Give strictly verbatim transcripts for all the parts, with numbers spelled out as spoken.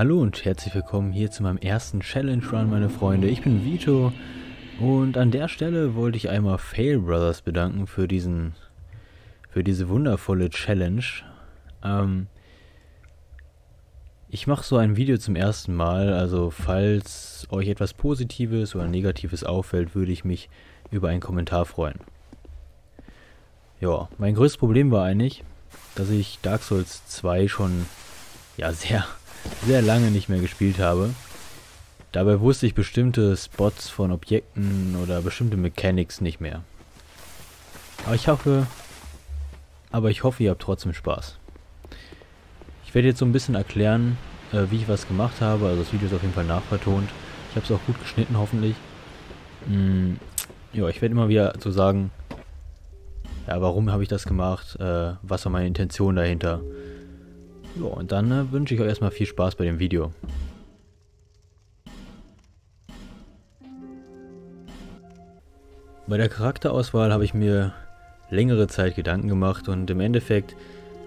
Hallo und herzlich willkommen hier zu meinem ersten Challenge Run, meine Freunde. Ich bin Vito und an der Stelle wollte ich einmal Fail Brothers bedanken für diesen, für diese wundervolle Challenge. Ähm, ich mache so ein Video zum ersten Mal, also falls euch etwas Positives oder Negatives auffällt, würde ich mich über einen Kommentar freuen. Ja, mein größtes Problem war eigentlich, dass ich Dark Souls zwei schon ja sehr, sehr lange nicht mehr gespielt habe. Dabei wusste ich bestimmte Spots von Objekten oder bestimmte Mechanics nicht mehr. Aber ich hoffe, aber ich hoffe, ihr habt trotzdem Spaß. Ich werde jetzt so ein bisschen erklären, äh, wie ich was gemacht habe. Also das Video ist auf jeden Fall nachvertont. Ich habe es auch gut geschnitten, hoffentlich. Mm, ja, ich werde immer wieder so sagen, ja, warum habe ich das gemacht? Äh, was war meine Intention dahinter? Ja, und dann äh, wünsche ich euch erstmal viel Spaß bei dem Video. Bei der Charakterauswahl habe ich mir längere Zeit Gedanken gemacht und im Endeffekt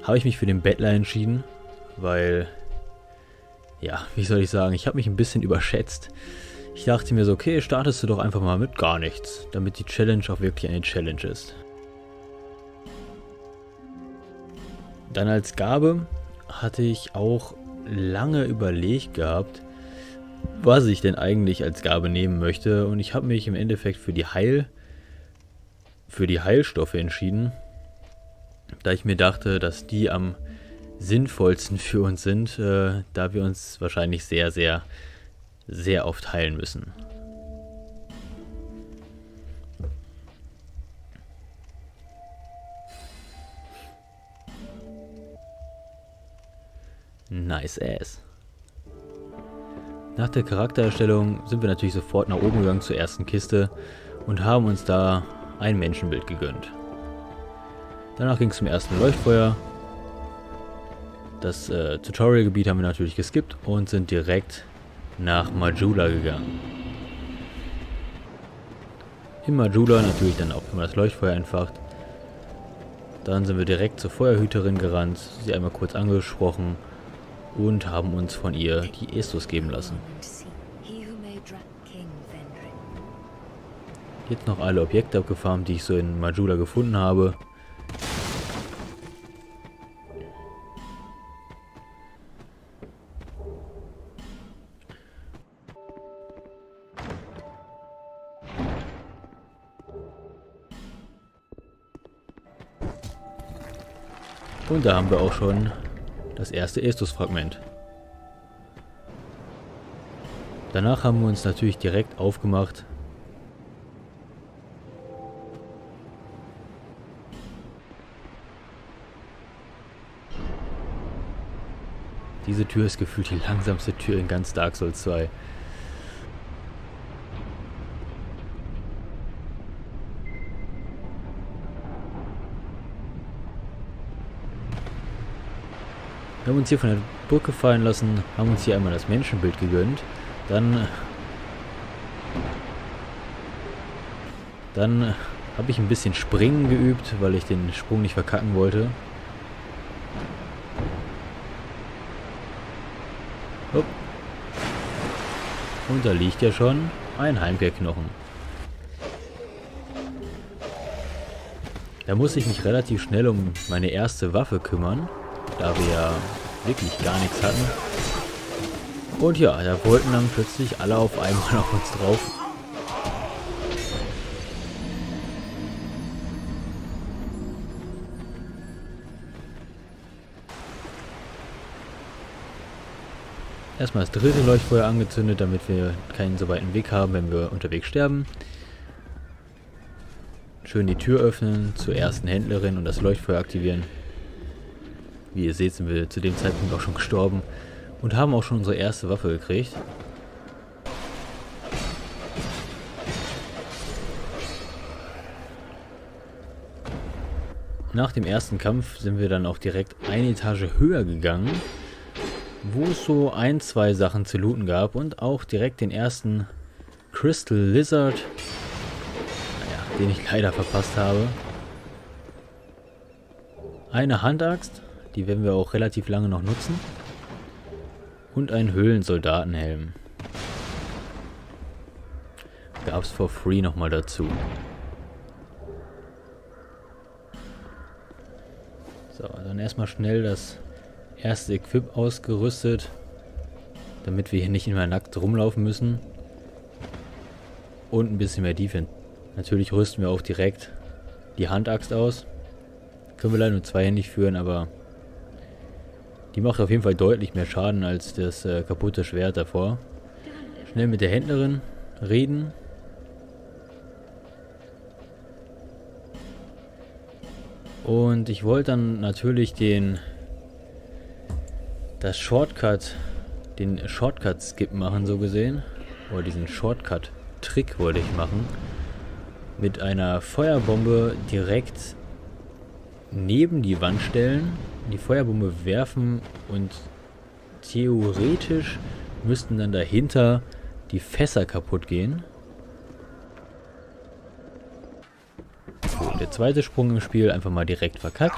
habe ich mich für den Bettler entschieden, weil, ja, wie soll ich sagen, ich habe mich ein bisschen überschätzt. Ich dachte mir so, okay, startest du doch einfach mal mit gar nichts, damit die Challenge auch wirklich eine Challenge ist. Dann als Gabe hatte ich auch lange überlegt gehabt, was ich denn eigentlich als Gabe nehmen möchte, und ich habe mich im Endeffekt für die Heil, für die Heilstoffe entschieden, da ich mir dachte, dass die am sinnvollsten für uns sind, äh, da wir uns wahrscheinlich sehr, sehr, sehr oft heilen müssen. Nice ass. Nach der Charaktererstellung sind wir natürlich sofort nach oben gegangen zur ersten Kiste und haben uns da ein Menschenbild gegönnt. Danach ging es zum ersten Leuchtfeuer. Das äh, Tutorial-Gebiet haben wir natürlich geskippt und sind direkt nach Majula gegangen. In Majula natürlich dann auch immer das Leuchtfeuer entfacht. Dann sind wir direkt zur Feuerhüterin gerannt, sie einmal kurz angesprochen und haben uns von ihr die Estus geben lassen. Jetzt noch alle Objekte abgefarmt, die ich so in Majula gefunden habe. Und da haben wir auch schon das erste Estus-Fragment. Danach haben wir uns natürlich direkt aufgemacht. Diese Tür ist gefühlt die langsamste Tür in ganz Dark Souls zwei. Wir haben uns hier von der Brücke fallen lassen, haben uns hier einmal das Menschenbild gegönnt, dann, dann habe ich ein bisschen Springen geübt, weil ich den Sprung nicht verkacken wollte. Hopp. Und da liegt ja schon ein Heimkehrknochen. Da muss ich mich relativ schnell um meine erste Waffe kümmern, da wir ja wirklich gar nichts hatten. Und ja, da wollten dann plötzlich alle auf einmal auf uns drauf. Erstmal das dritte Leuchtfeuer angezündet, damit wir keinen so weiten Weg haben, wenn wir unterwegs sterben. Schön die Tür öffnen, zur ersten Händlerin und das Leuchtfeuer aktivieren. Wie ihr seht, sind wir zu dem Zeitpunkt auch schon gestorben und haben auch schon unsere erste Waffe gekriegt. Nach dem ersten Kampf sind wir dann auch direkt eine Etage höher gegangen, wo es so ein, zwei Sachen zu looten gab und auch direkt den ersten Crystal Lizard, naja, den ich leider verpasst habe. Eine Handaxt. Die werden wir auch relativ lange noch nutzen. Und einen Höhlensoldatenhelm. Gab's for free nochmal dazu. So, dann erstmal schnell das erste Equip ausgerüstet, damit wir hier nicht immer nackt rumlaufen müssen. Und ein bisschen mehr Defense. Natürlich rüsten wir auch direkt die Handaxt aus. Können wir leider nur zweihändig führen, aber die macht auf jeden Fall deutlich mehr Schaden als das äh, kaputte Schwert davor. Schnell mit der Händlerin reden. Und ich wollte dann natürlich den das Shortcut, den Shortcut-Skip machen, so gesehen. Oder diesen Shortcut-Trick wollte ich machen. Mit einer Feuerbombe direkt neben die Wand stellen, die Feuerbombe werfen und theoretisch müssten dann dahinter die Fässer kaputt gehen. So, der zweite Sprung im Spiel einfach mal direkt verkackt.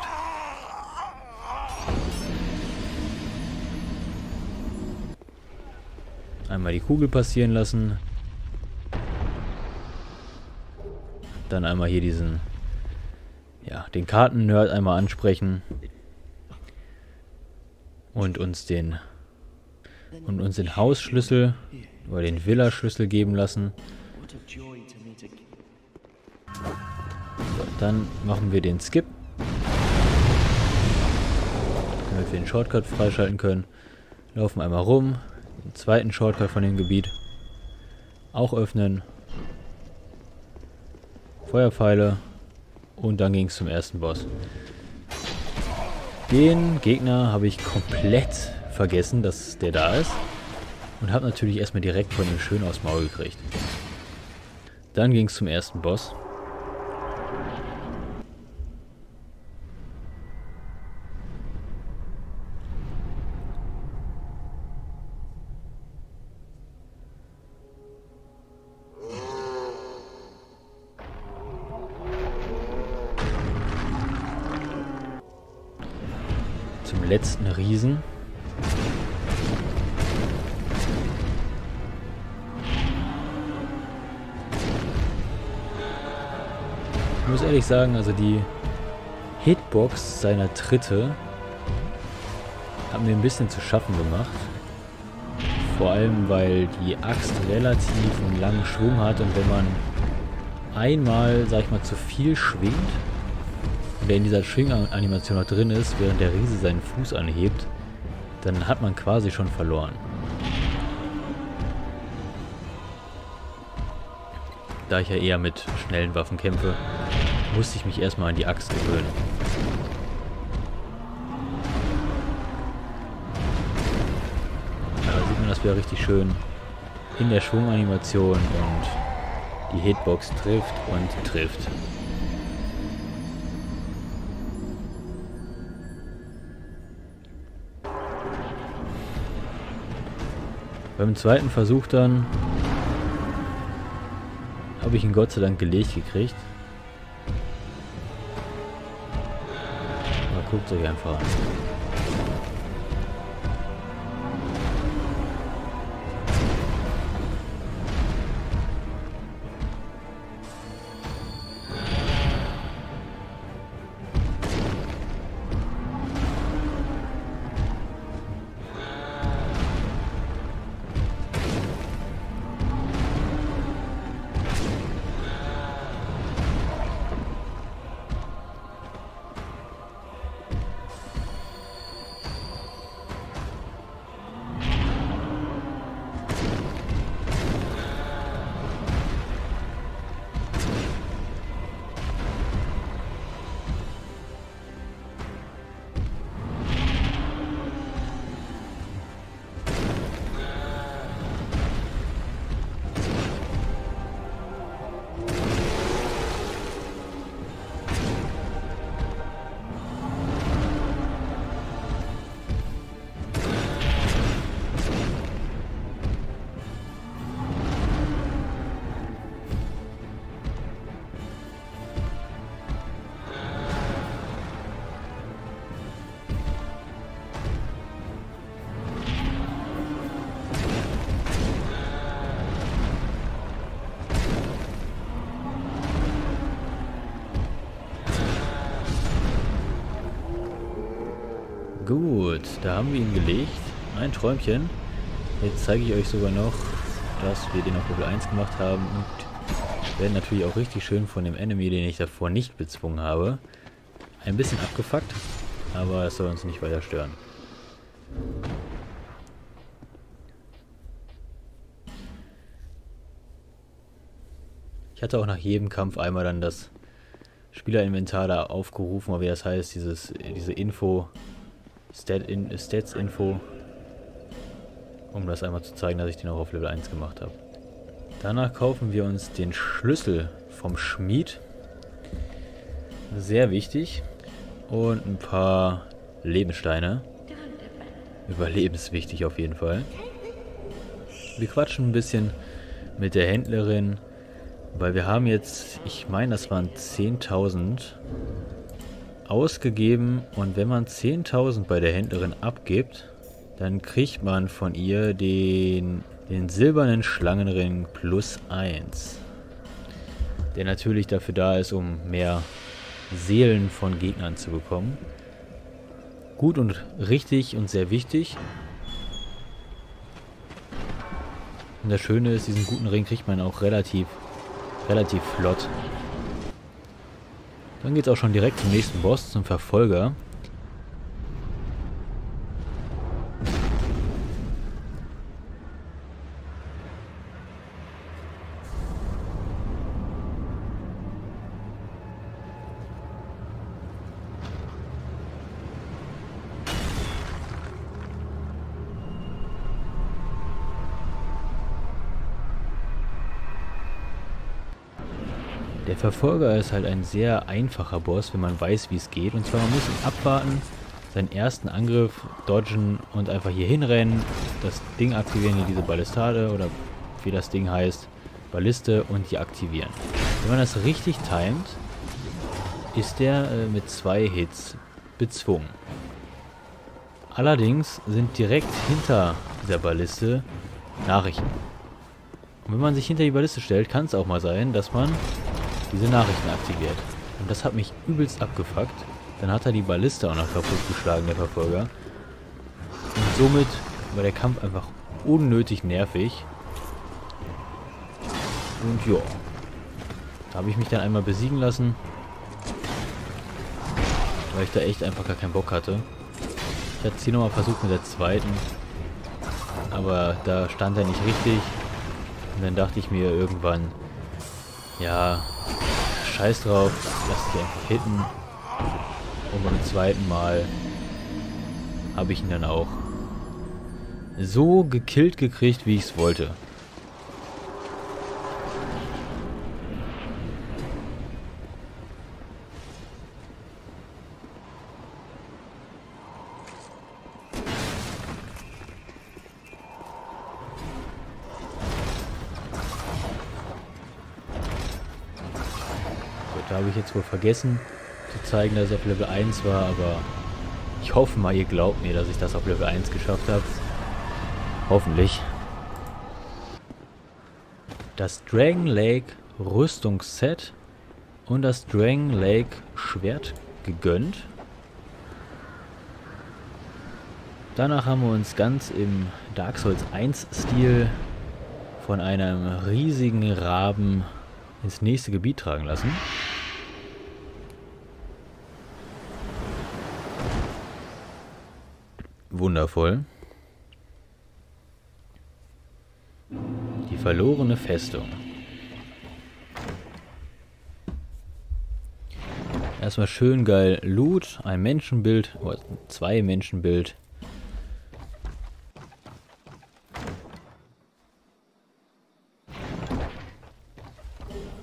Einmal die Kugel passieren lassen. Dann einmal hier diesen, ja, den Karten-Nerd einmal ansprechen. Und uns den und uns den Hausschlüssel oder den Villa-Schlüssel geben lassen. So, dann machen wir den Skip. Damit wir den Shortcut freischalten können. Laufen einmal rum. Den zweiten Shortcut von dem Gebiet. Auch öffnen. Feuerpfeile. Und dann ging es zum ersten Boss. Den Gegner habe ich komplett vergessen, dass der da ist. Und habe natürlich erstmal direkt von dem schön aufs Maul gekriegt. Dann ging es zum ersten Boss. Zum letzten Riesen. Ich muss ehrlich sagen, also die Hitbox seiner Tritte hat mir ein bisschen zu schaffen gemacht. Vor allem, weil die Axt relativ einen langen Schwung hat und wenn man einmal, sag ich mal, zu viel schwingt, der in dieser Schwinganimation noch drin ist, während der Riese seinen Fuß anhebt, dann hat man quasi schon verloren. Da ich ja eher mit schnellen Waffen kämpfe, musste ich mich erstmal an die Axt gewöhnen. Da sieht man das wieder richtig schön in der Schwunganimation und die Hitbox trifft und trifft. Beim zweiten Versuch dann habe ich ihn Gott sei Dank gelegt gekriegt. Aber guckt euch einfach an. Gut, da haben wir ihn gelegt. Ein Träumchen. Jetzt zeige ich euch sogar noch, dass wir den auf Level eins gemacht haben und werden natürlich auch richtig schön von dem Enemy, den ich davor nicht bezwungen habe, ein bisschen abgefuckt, aber es soll uns nicht weiter stören. Ich hatte auch nach jedem Kampf einmal dann das Spielerinventar da aufgerufen, aber wie das heißt, dieses, diese Info, Stat-In-Stats-Info, um das einmal zu zeigen, dass ich den auch auf Level eins gemacht habe. Danach kaufen wir uns den Schlüssel vom Schmied. Sehr wichtig. Und ein paar Lebenssteine. Überlebenswichtig auf jeden Fall. Wir quatschen ein bisschen mit der Händlerin. Weil wir haben jetzt, ich meine, das waren zehntausend ausgegeben. Und wenn man zehntausend bei der Händlerin abgibt, dann kriegt man von ihr den, den silbernen Schlangenring plus eins. Der natürlich dafür da ist, um mehr Seelen von Gegnern zu bekommen. Gut und richtig und sehr wichtig. Und das Schöne ist, diesen guten Ring kriegt man auch relativ... relativ flott. Dann geht es auch schon direkt zum nächsten Boss, zum Verfolger. Der Verfolger ist halt ein sehr einfacher Boss, wenn man weiß, wie es geht. Und zwar, man muss ihn abwarten, seinen ersten Angriff dodgen und einfach hier hinrennen, das Ding aktivieren, hier diese Ballistade oder wie das Ding heißt, Balliste, und die aktivieren. Wenn man das richtig timet, ist der äh, mit zwei Hits bezwungen. Allerdings sind direkt hinter dieser Balliste Nachrichten. Und wenn man sich hinter die Balliste stellt, kann es auch mal sein, dass man diese Nachrichten aktiviert. Und das hat mich übelst abgefuckt. Dann hat er die Balliste auch noch kaputt geschlagen, der Verfolger. Und somit war der Kampf einfach unnötig nervig. Und ja, da habe ich mich dann einmal besiegen lassen, weil ich da echt einfach gar keinen Bock hatte. Ich hatte es hier nochmal versucht mit der zweiten, aber da stand er nicht richtig. Und dann dachte ich mir irgendwann, ja, scheiß drauf, lass dich einfach hitten. Und beim zweiten Mal habe ich ihn dann auch so gekillt gekriegt, wie ich es wollte. Da habe ich jetzt wohl vergessen zu zeigen, dass es auf Level eins war, aber ich hoffe mal, ihr glaubt mir, dass ich das auf Level eins geschafft habe. Hoffentlich. Das Dragon Lake Rüstungsset und das Dragon Lake Schwert gegönnt. Danach haben wir uns ganz im Dark Souls eins Stil von einem riesigen Raben ins nächste Gebiet tragen lassen. Wundervoll. Die verlorene Festung. Erstmal schön geil Loot, ein Menschenbild, oh, zwei Menschenbild.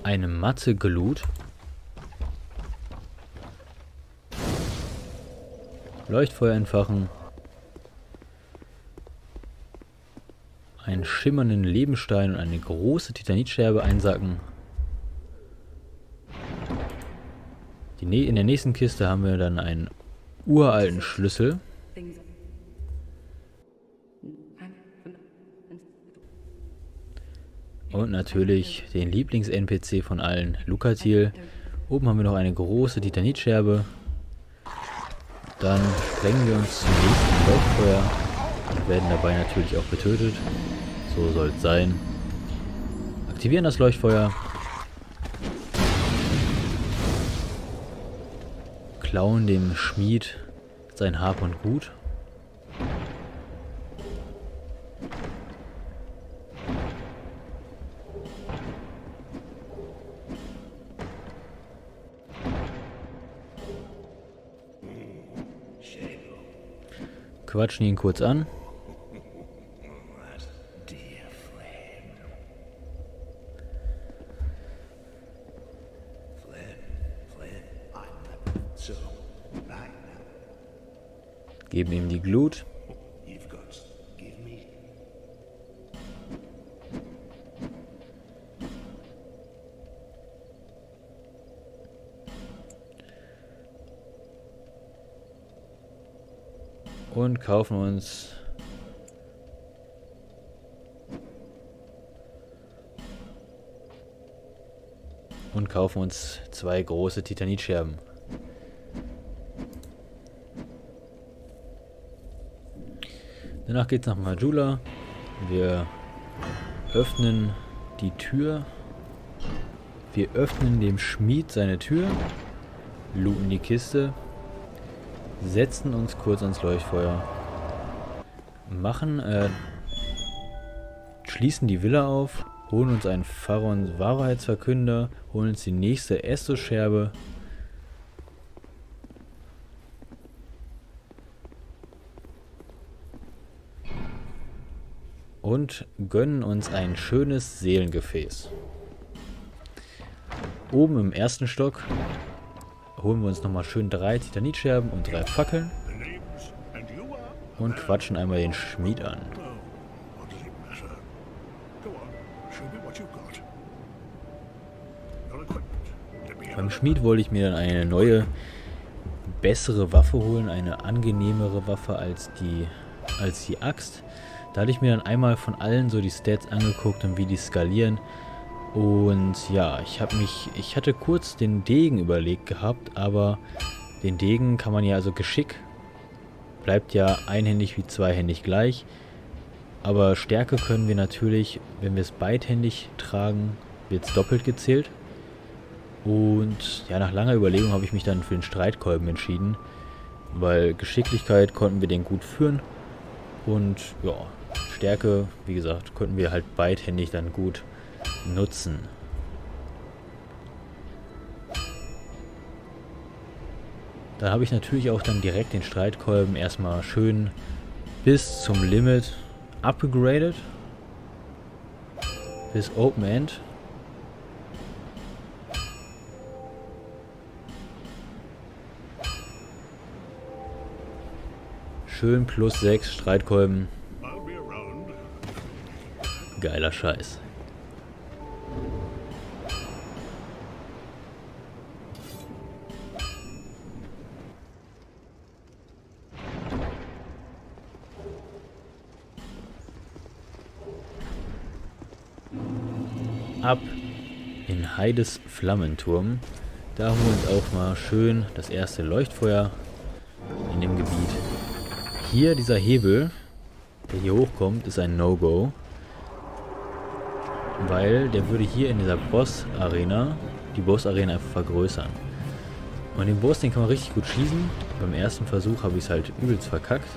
Eine Matte Glut. Leuchtfeuer entfachen. Einen schimmernden Lebenstein und eine große Titanitscherbe einsacken. Die Nä- in der nächsten Kiste haben wir dann einen uralten Schlüssel. Und natürlich den Lieblings-N P C von allen, Lucatiel. Oben haben wir noch eine große Titanitscherbe. Dann sprengen wir uns zum nächsten Laufeuer und werden dabei natürlich auch getötet. So soll es sein. Aktivieren das Leuchtfeuer. Klauen dem Schmied sein Hab und Gut. Quatschen ihn kurz an. Geben ihm die Glut. Und kaufen uns und kaufen uns zwei große Titanitscherben. Danach geht's nach Majula. Wir öffnen die Tür. Wir öffnen dem Schmied seine Tür, looten die Kiste. Setzen uns kurz ans Leuchtfeuer. Machen, äh, schließen die Villa auf, holen uns einen Pharaons Wahrheitsverkünder, holen uns die nächste Esso-Scherbe. Und gönnen uns ein schönes Seelengefäß. Oben im ersten Stock holen wir uns nochmal schön drei Titanitscherben und drei Fackeln und quatschen einmal den Schmied an. Beim Schmied wollte ich mir dann eine neue, bessere Waffe holen, eine angenehmere Waffe als die, als die Axt. Da hatte ich mir dann einmal von allen so die Stats angeguckt und wie die skalieren. Und ja, ich habe mich, ich hatte kurz den Degen überlegt gehabt, aber den Degen kann man ja, also Geschick bleibt ja einhändig wie zweihändig gleich. Aber Stärke können wir natürlich, wenn wir es beidhändig tragen, wird es doppelt gezählt. Und ja, nach langer Überlegung habe ich mich dann für den Streitkolben entschieden, weil Geschicklichkeit konnten wir den gut führen. Und ja, Stärke, wie gesagt, konnten wir halt beidhändig dann gut nutzen. Da habe ich natürlich auch dann direkt den Streitkolben erstmal schön bis zum Limit upgraded. Bis Open End. Schön plus sechs Streitkolben. Geiler Scheiß. Ab in Heides Flammenturm. Da holen wir uns auch mal schön das erste Leuchtfeuer in dem Gebiet. Hier dieser Hebel, der hier hochkommt, ist ein No-Go. Weil der würde hier in dieser Boss-Arena, die Boss-Arena einfach vergrößern. Und den Boss, den kann man richtig gut schießen. Beim ersten Versuch habe ich es halt übelst verkackt.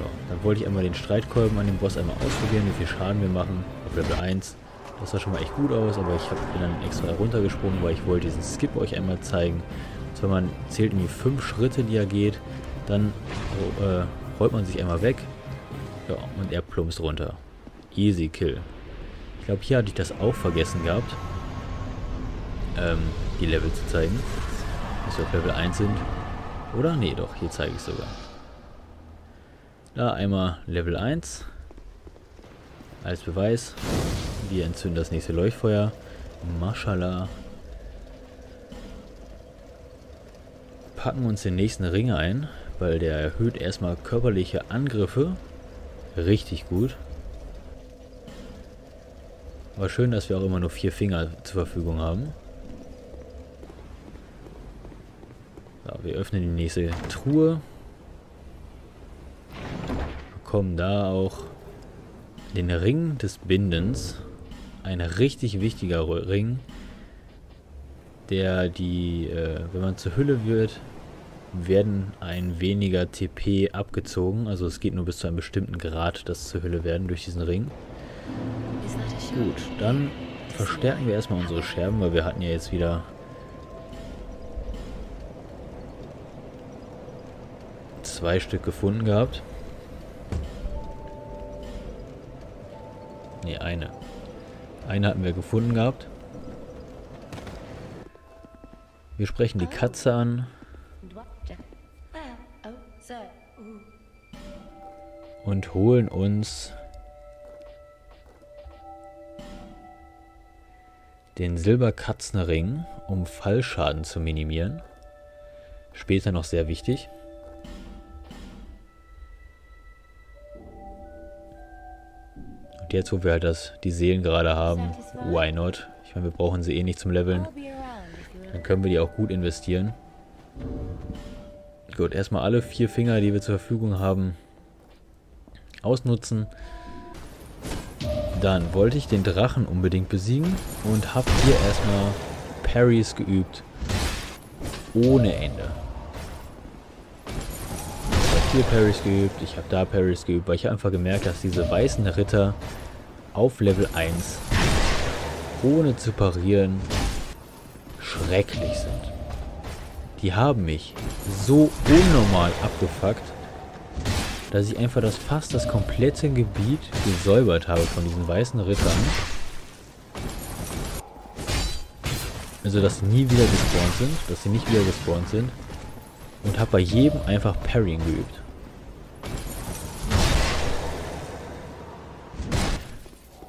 Ja, dann wollte ich einmal den Streitkolben an dem Boss einmal ausprobieren, wie viel Schaden wir machen auf Level eins. Das sah schon mal echt gut aus, aber ich bin dann extra runtergesprungen, weil ich wollte diesen Skip euch einmal zeigen. Und zwar, man zählt irgendwie fünf Schritte, die er geht, dann äh, rollt man sich einmal weg, ja, und er plumpst runter. Easy Kill. Ich glaube, hier hatte ich das auch vergessen gehabt, ähm, die Level zu zeigen, dass wir auf Level eins sind. Oder? Nee, doch, hier zeige ich es sogar. Da einmal Level eins als Beweis. Wir entzünden das nächste Leuchtfeuer. Mashallah. Packen uns den nächsten Ring ein, weil der erhöht erstmal körperliche Angriffe. Richtig gut. Aber schön, dass wir auch immer nur vier Finger zur Verfügung haben. Ja, wir öffnen die nächste Truhe. Bekommen da auch den Ring des Bindens. Ein richtig wichtiger Ring, der die, äh, wenn man zur Hülle wird, werden ein weniger T P abgezogen. Also es geht nur bis zu einem bestimmten Grad, das zur Hülle werden durch diesen Ring. Gut, dann verstärken wir erstmal unsere Scherben, weil wir hatten ja jetzt wieder zwei Stück gefunden gehabt. Ne, eine. Eine hatten wir gefunden gehabt. Wir sprechen die Katze an. Und holen uns den Silberkatzenring, um Fallschaden zu minimieren. Später noch sehr wichtig. Und jetzt, wo wir halt das, die Seelen gerade haben, why not? Ich meine, wir brauchen sie eh nicht zum Leveln. Dann können wir die auch gut investieren. Gut, erstmal alle vier Finger, die wir zur Verfügung haben, ausnutzen. Dann wollte ich den Drachen unbedingt besiegen und habe hier erstmal Parries geübt. Ohne Ende. Ich habe hier Parries geübt, ich habe da Parries geübt, weil ich einfach gemerkt, dass diese weißen Ritter auf Level eins ohne zu parieren schrecklich sind. Die haben mich so unnormal abgefuckt, dass ich einfach das fast das komplette Gebiet gesäubert habe von diesen weißen Rittern. Also, dass sie nie wieder gespawnt sind, dass sie nicht wieder gespawnt sind. Und habe bei jedem einfach Parrying geübt.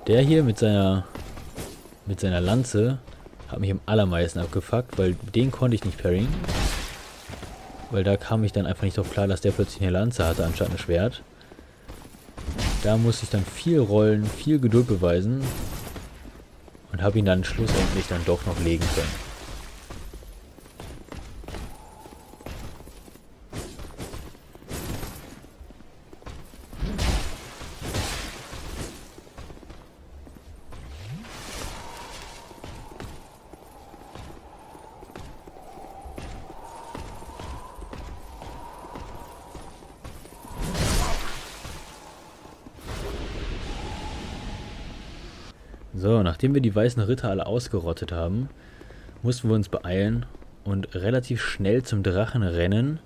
Der hier mit seiner, mit seiner Lanze hat mich am allermeisten abgefuckt, weil den konnte ich nicht parryen. Weil da kam ich dann einfach nicht drauf klar, dass der plötzlich eine Lanze hatte anstatt ein Schwert. Da musste ich dann viel rollen, viel Geduld beweisen und habe ihn dann schlussendlich dann doch noch legen können. So, nachdem wir die weißen Ritter alle ausgerottet haben, mussten wir uns beeilen und relativ schnell zum Drachen rennen,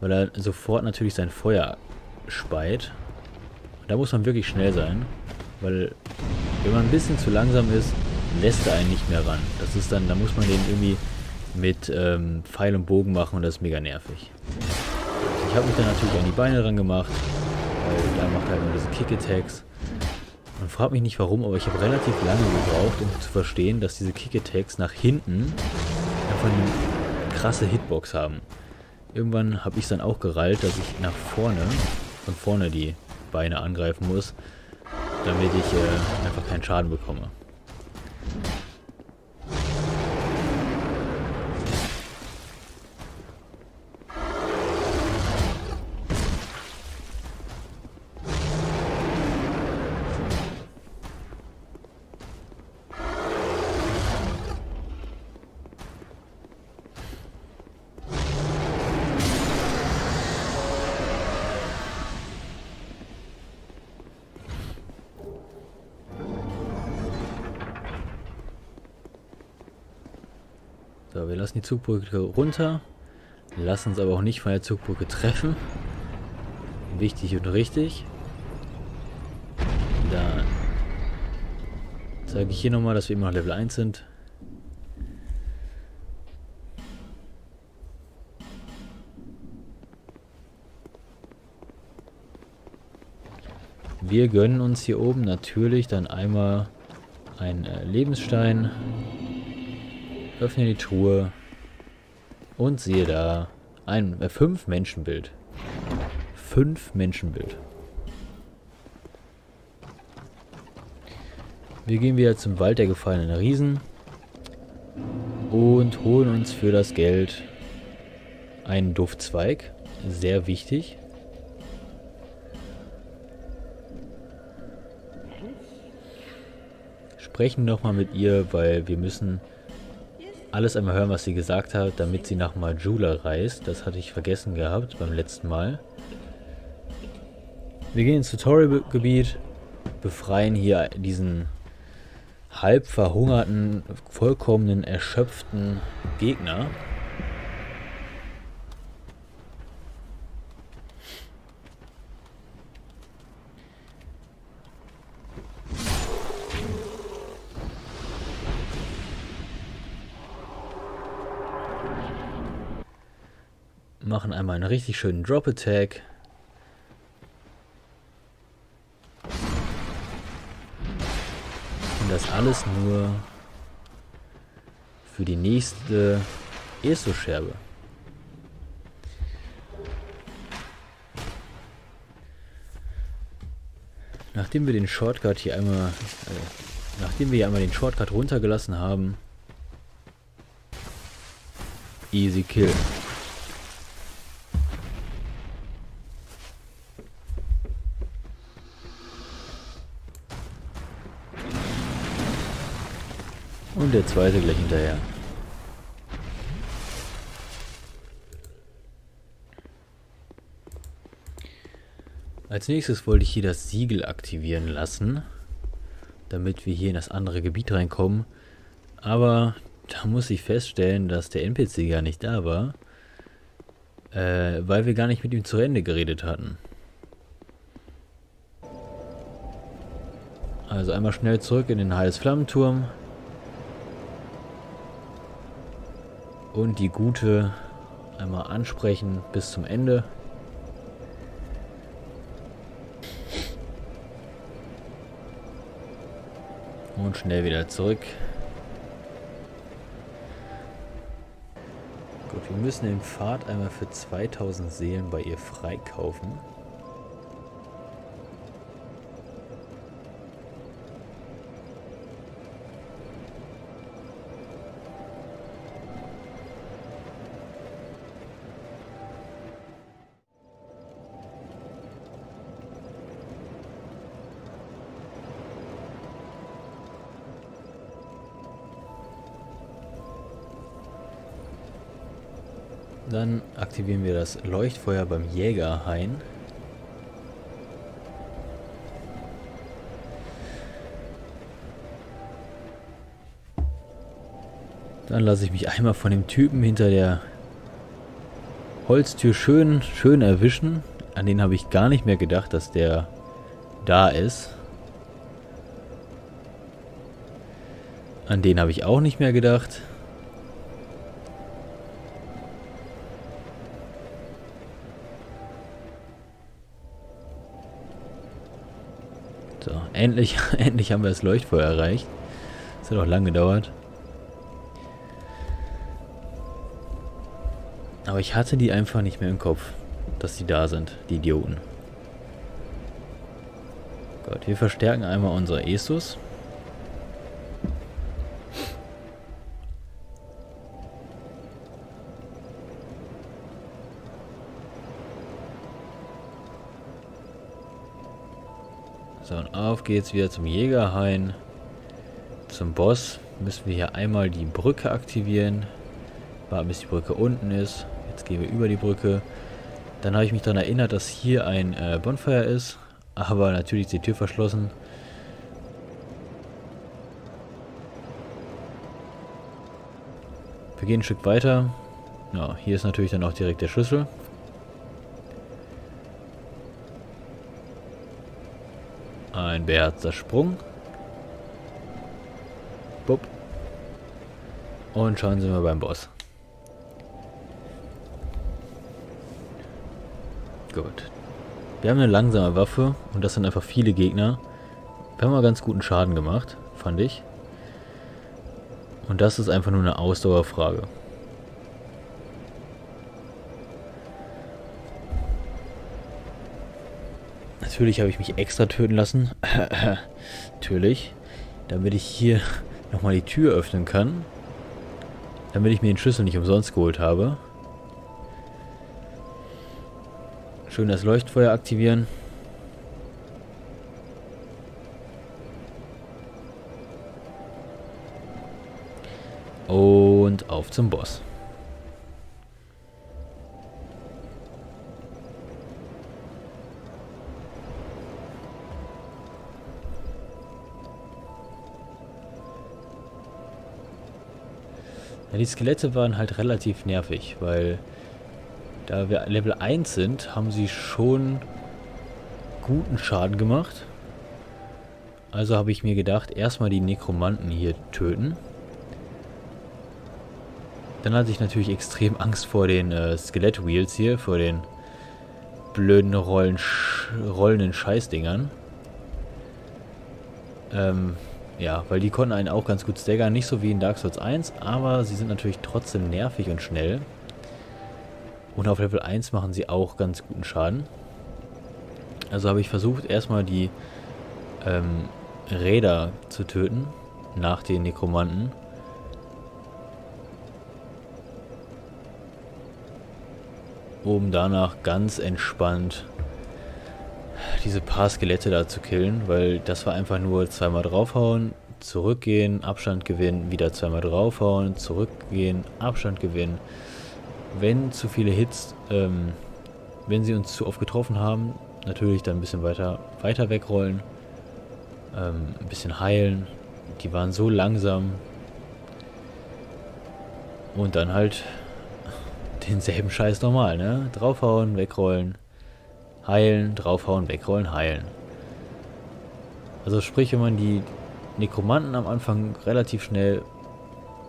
weil er sofort natürlich sein Feuer speit. Und da muss man wirklich schnell sein, weil wenn man ein bisschen zu langsam ist, lässt er einen nicht mehr ran. Das ist dann, da muss man den irgendwie mit ähm, Pfeil und Bogen machen und das ist mega nervig. Ich habe mich dann natürlich an die Beine ran gemacht, weil da macht er halt nur diese Kick-Attacks. Man fragt mich nicht warum, aber ich habe relativ lange gebraucht, um zu verstehen, dass diese Kick-Attacks nach hinten einfach eine krasse Hitbox haben. Irgendwann habe ich es dann auch gerallt, dass ich nach vorne, von vorne die Beine angreifen muss, damit ich äh, einfach keinen Schaden bekomme. So, wir lassen die Zugbrücke runter, lassen uns aber auch nicht von der Zugbrücke treffen. Wichtig und richtig. Dann zeige ich hier nochmal, dass wir immer noch Level eins sind. Wir gönnen uns hier oben natürlich dann einmal einen Lebensstein. Öffne die Truhe und sehe da ein äh, fünf Menschenbild. Fünf Menschenbild. Wir gehen wieder zum Wald der gefallenen Riesen und holen uns für das Geld Ein Duftzweig, sehr wichtig. Sprechen nochmal mit ihr, weil wir müssen alles einmal hören, was sie gesagt hat, damit sie nach Majula reist. Das hatte ich vergessen gehabt beim letzten Mal. Wir gehen ins Tutorial-Gebiet, befreien hier diesen halb verhungerten, vollkommenen, erschöpften Gegner. Machen einmal einen richtig schönen Drop-Attack. Und das alles nur für die nächste ESO-Scherbe. Nachdem wir den Shortcut hier einmal, äh, nachdem wir hier einmal den Shortcut runtergelassen haben, easy kill. Und der zweite gleich hinterher. Als nächstes wollte ich hier das Siegel aktivieren lassen, damit wir hier in das andere Gebiet reinkommen. Aber da muss ich feststellen, dass der N P C gar nicht da war, äh, weil wir gar nicht mit ihm zu Ende geredet hatten. Also einmal schnell zurück in den Heides Flammenturm. Und die Gute einmal ansprechen bis zum Ende. Und schnell wieder zurück. Gut, wir müssen den Pfad einmal für zweitausend Seelen bei ihr freikaufen. Dann aktivieren wir das Leuchtfeuer beim Jägerhain. Dann lasse ich mich einmal von dem Typen hinter der Holztür schön, schön erwischen. An den habe ich gar nicht mehr gedacht, dass der da ist. An den habe ich auch nicht mehr gedacht. So, endlich, endlich haben wir das Leuchtfeuer erreicht. Das hat auch lange gedauert. Aber ich hatte die einfach nicht mehr im Kopf, dass die da sind, die Idioten. Gott, wir verstärken einmal unsere Estus. So, und auf geht's wieder zum Jägerhain. Zum Boss müssen wir hier einmal die Brücke aktivieren. Warten, bis die Brücke unten ist. Jetzt gehen wir über die Brücke. Dann habe ich mich daran erinnert, dass hier ein äh, Bonfire ist. Aber natürlich ist die Tür verschlossen. Wir gehen ein Stück weiter. Ja, hier ist natürlich dann auch direkt der Schlüssel. Ein beherzter Sprung. Bupp. Und schon sind wir beim Boss. Gut. Wir haben eine langsame Waffe und das sind einfach viele Gegner. Wir haben mal ganz guten Schaden gemacht, fand ich. Und das ist einfach nur eine Ausdauerfrage. Natürlich habe ich mich extra töten lassen, natürlich, damit ich hier nochmal die Tür öffnen kann, damit ich mir den Schlüssel nicht umsonst geholt habe. Schön das Leuchtfeuer aktivieren. Und auf zum Boss. Ja, die Skelette waren halt relativ nervig, weil da wir Level eins sind, haben sie schon guten Schaden gemacht. Also habe ich mir gedacht, erstmal die Nekromanten hier töten. Dann hatte ich natürlich extrem Angst vor den äh, Skelett-Wheels hier, vor den blöden Rollen, sch rollenden Scheißdingern. Ähm... Ja, weil die konnten einen auch ganz gut staggern. Nicht so wie in Dark Souls eins, aber sie sind natürlich trotzdem nervig und schnell. Und auf Level eins machen sie auch ganz guten Schaden. Also habe ich versucht, erstmal die ähm, Räder zu töten, nach den Nekromanten. Um danach ganz entspannt diese paar Skelette da zu killen, weil das war einfach nur zweimal draufhauen, zurückgehen, Abstand gewinnen, wieder zweimal draufhauen, zurückgehen, Abstand gewinnen. Wenn zu viele Hits, ähm, wenn sie uns zu oft getroffen haben, natürlich dann ein bisschen weiter, weiter wegrollen, ähm, ein bisschen heilen. Die waren so langsam. Und dann halt denselben Scheiß nochmal, ne? Draufhauen, wegrollen. Heilen, draufhauen, wegrollen, heilen. Also sprich, wenn man die Nekromanten am Anfang relativ schnell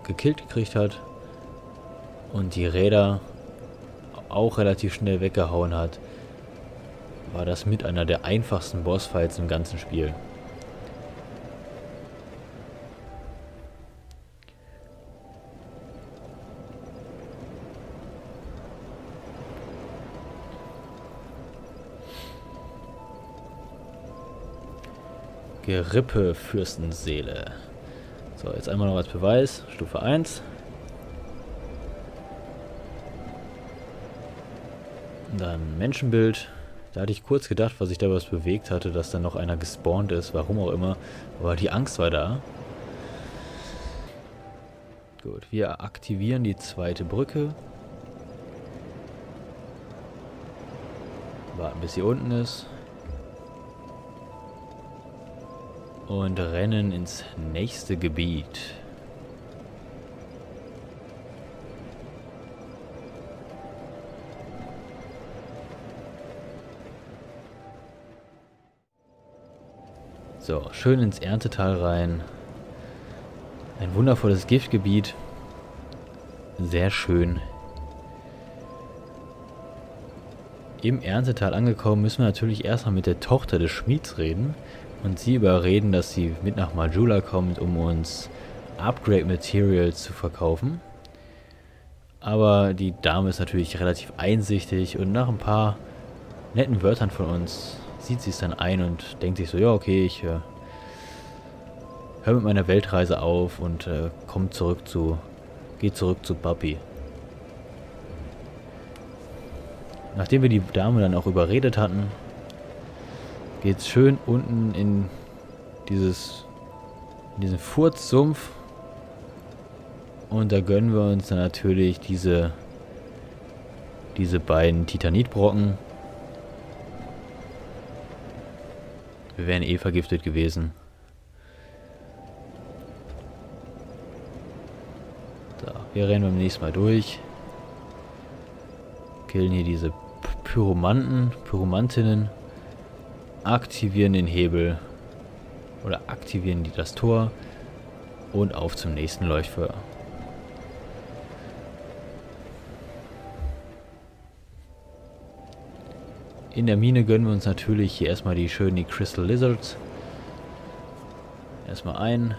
gekillt gekriegt hat und die Räder auch relativ schnell weggehauen hat, war das mit einer der einfachsten Bossfights im ganzen Spiel. Gerippe Fürstenseele. So, jetzt einmal noch als Beweis. Stufe eins. Dann Menschenbild. Da hatte ich kurz gedacht, was sich da was bewegt hatte, dass dann noch einer gespawnt ist, warum auch immer. Aber die Angst war da. Gut, wir aktivieren die zweite Brücke. Warten, bis sie unten ist. Und rennen ins nächste Gebiet. So, schön ins Erntetal rein. Ein wundervolles Giftgebiet. Sehr schön. Im Erntetal angekommen, müssen wir natürlich erstmal mit der Tochter des Schmieds reden. Und sie überreden, dass sie mit nach Majula kommt, um uns Upgrade Materials zu verkaufen. Aber die Dame ist natürlich relativ einsichtig und nach ein paar netten Wörtern von uns sieht sie es dann ein und denkt sich so, ja okay, ich äh, höre mit meiner Weltreise auf und äh, komm zurück zu, geh zurück zu Papi. Nachdem wir die Dame dann auch überredet hatten, geht's schön unten in dieses in diesen Furzsumpf und da gönnen wir uns dann natürlich diese diese beiden Titanitbrocken. Wir wären eh vergiftet gewesen. So, wir rennen beim nächsten Mal durch. Killen hier diese Pyromanten, Pyromantinnen. Aktivieren den Hebel oder aktivieren die das Tor und auf zum nächsten Leuchtfeuer. In der Mine gönnen wir uns natürlich hier erstmal die schönen die Crystal Lizards. Erstmal ein.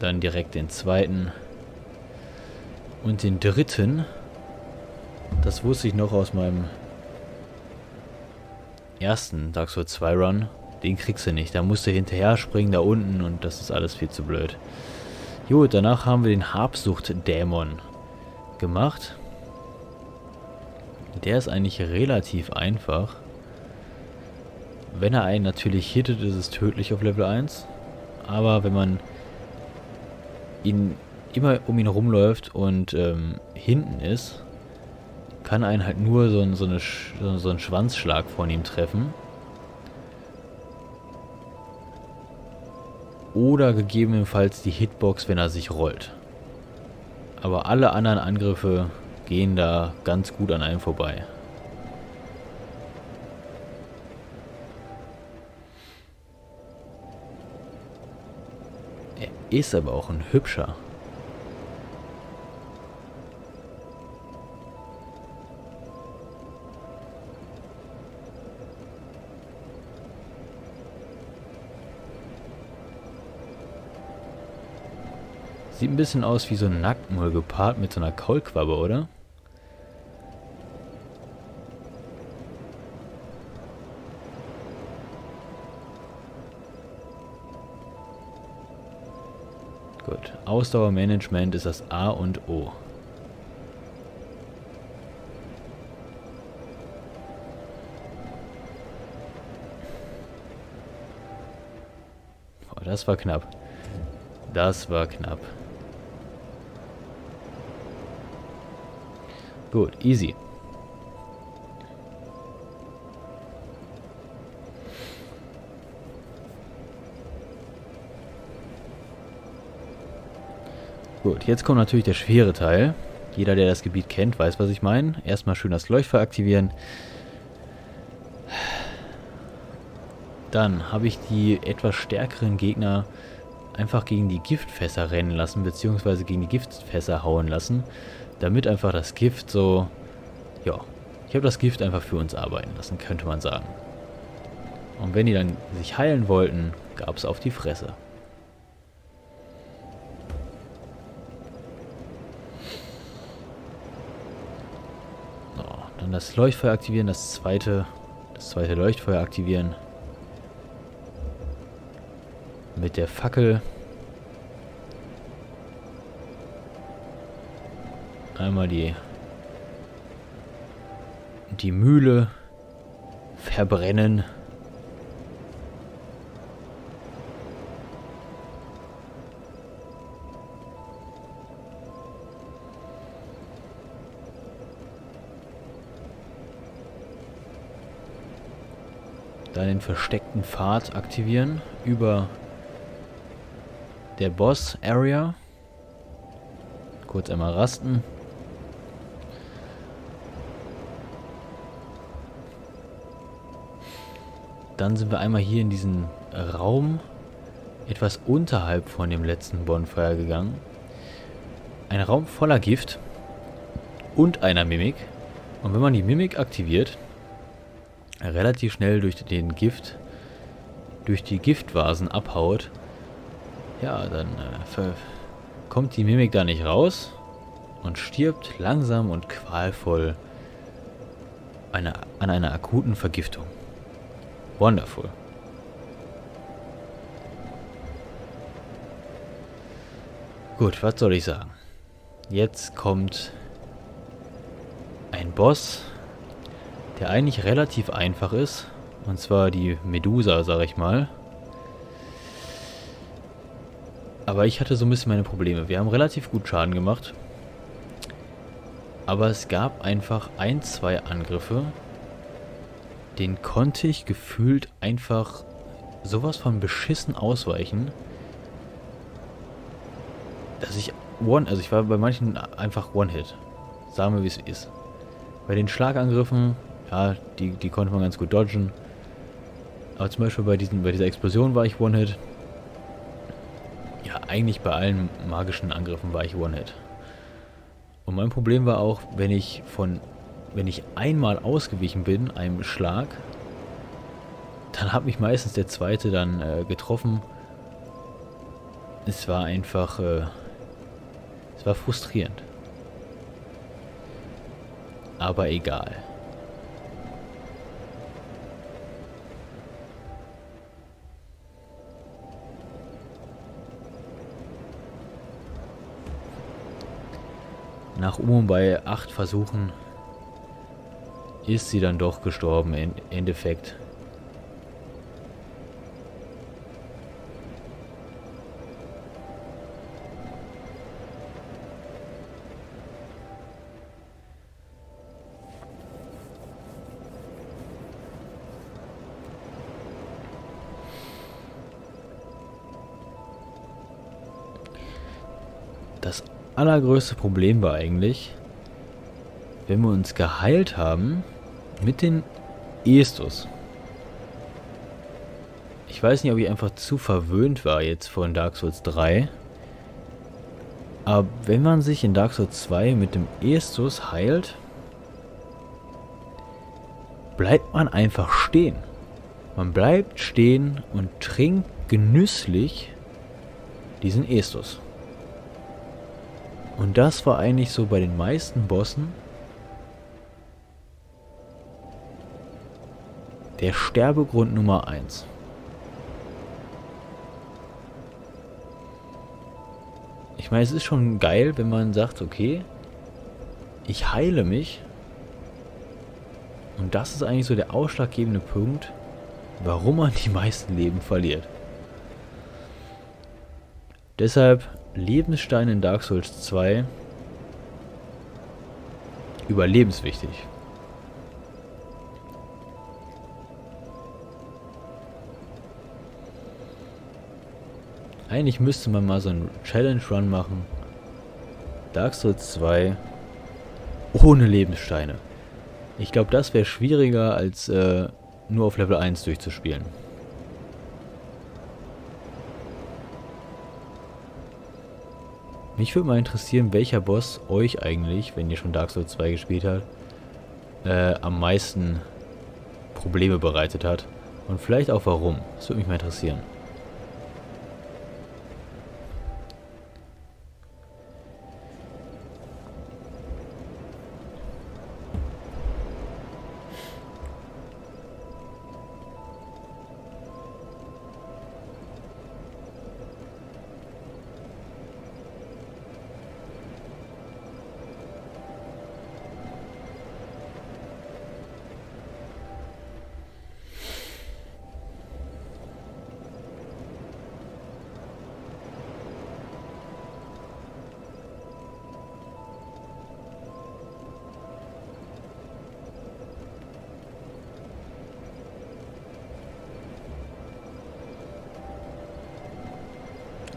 Dann direkt den zweiten. Und den dritten. Das wusste ich noch aus meinem ersten Dark Souls zwei Run. Den kriegst du nicht. Da musst du hinterher springen, da unten. Und das ist alles viel zu blöd. Gut, danach haben wir den Habsucht Dämon. gemacht. Der ist eigentlich relativ einfach. Wenn er einen natürlich hittet, ist es tödlich auf Level eins. Aber wenn man ihn immer um ihn rumläuft und ähm, hinten ist, kann einen halt nur so ein, so eine, so ein Schwanzschlag von ihm treffen. Oder gegebenenfalls die Hitbox, wenn er sich rollt. Aber alle anderen Angriffe gehen da ganz gut an einem vorbei. Er ist aber auch ein hübscher. Sieht ein bisschen aus wie so ein Nacktmull gepaart mit so einer Kaulquappe, oder? Gut, Ausdauermanagement ist das A und O. Oh, das war knapp. Das war knapp. Gut, easy. Gut, jetzt kommt natürlich der schwere Teil. Jeder, der das Gebiet kennt, weiß, was ich meine. Erstmal schön das Leuchtfeuer aktivieren. Dann habe ich die etwas stärkeren Gegner einfach gegen die Giftfässer rennen lassen, beziehungsweise gegen die Giftfässer hauen lassen, damit einfach das Gift so, ja, ich habe das Gift einfach für uns arbeiten lassen, könnte man sagen. Und wenn die dann sich heilen wollten, gab es auf die Fresse. So, dann das Leuchtfeuer aktivieren, das zweite, das zweite Leuchtfeuer aktivieren. Mit der Fackel einmal die die Mühle verbrennen. Dann den versteckten Pfad aktivieren über der Boss-Area. Kurz einmal rasten. Dann sind wir einmal hier in diesen Raum etwas unterhalb von dem letzten Bonfire gegangen. Ein Raum voller Gift und einer Mimik. Und wenn man die Mimik aktiviert, relativ schnell durch den Gift, durch die Giftvasen abhaut, ja, dann äh, kommt die Mimik da nicht raus und stirbt langsam und qualvoll eine, an einer akuten Vergiftung. Wonderful. Gut, was soll ich sagen? Jetzt kommt ein Boss, der eigentlich relativ einfach ist, und zwar die Medusa, sag ich mal. Aber ich hatte so ein bisschen meine Probleme. Wir haben relativ gut Schaden gemacht. Aber es gab einfach ein, zwei Angriffe. Den konnte ich gefühlt einfach sowas von beschissen ausweichen. Dass ich one, also ich war bei manchen einfach One-Hit. Sagen wir, wie es ist. Bei den Schlagangriffen, ja, die, die konnte man ganz gut dodgen. Aber zum Beispiel bei, diesen, bei dieser Explosion war ich One-Hit. Ja, eigentlich bei allen magischen Angriffen war ich One-Hit. Und mein Problem war auch, wenn ich von, wenn ich einmal ausgewichen bin, einem Schlag, dann hat mich meistens der zweite dann äh, getroffen. Es war einfach, äh, es war frustrierend. Aber egal. Nach um und bei acht Versuchen ist sie dann doch gestorben im Endeffekt. Das allergrößte Problem war eigentlich, wenn wir uns geheilt haben mit den Estus. Ich weiß nicht, ob ich einfach zu verwöhnt war jetzt von Dark Souls drei. Aber wenn man sich in Dark Souls zwei mit dem Estus heilt, bleibt man einfach stehen. Man bleibt stehen und trinkt genüsslich diesen Estus. Und das war eigentlich so bei den meisten Bossen der Sterbegrund Nummer eins. Ich meine, es ist schon geil, wenn man sagt, okay, ich heile mich. Und das ist eigentlich so der ausschlaggebende Punkt, warum man die meisten Leben verliert. Deshalb Lebensstein in Dark Souls zwei überlebenswichtig. Eigentlich müsste man mal so einen Challenge Run machen. Dark Souls zwei ohne Lebenssteine. Ich glaube, das wäre schwieriger als äh, nur auf Level eins durchzuspielen. Mich würde mal interessieren, welcher Boss euch eigentlich, wenn ihr schon Dark Souls zwei gespielt habt, äh, am meisten Probleme bereitet hat. Und vielleicht auch warum. Das würde mich mal interessieren.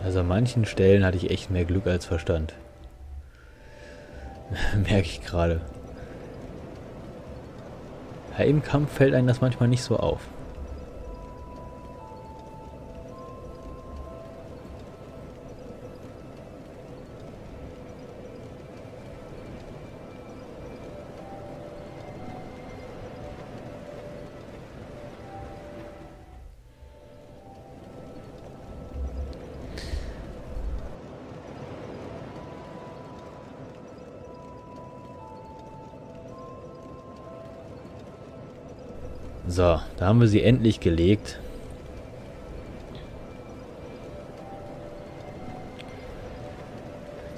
Also an manchen Stellen hatte ich echt mehr Glück als Verstand. Merke ich gerade. Ja, im Kampf fällt einem das manchmal nicht so auf. So, da haben wir sie endlich gelegt.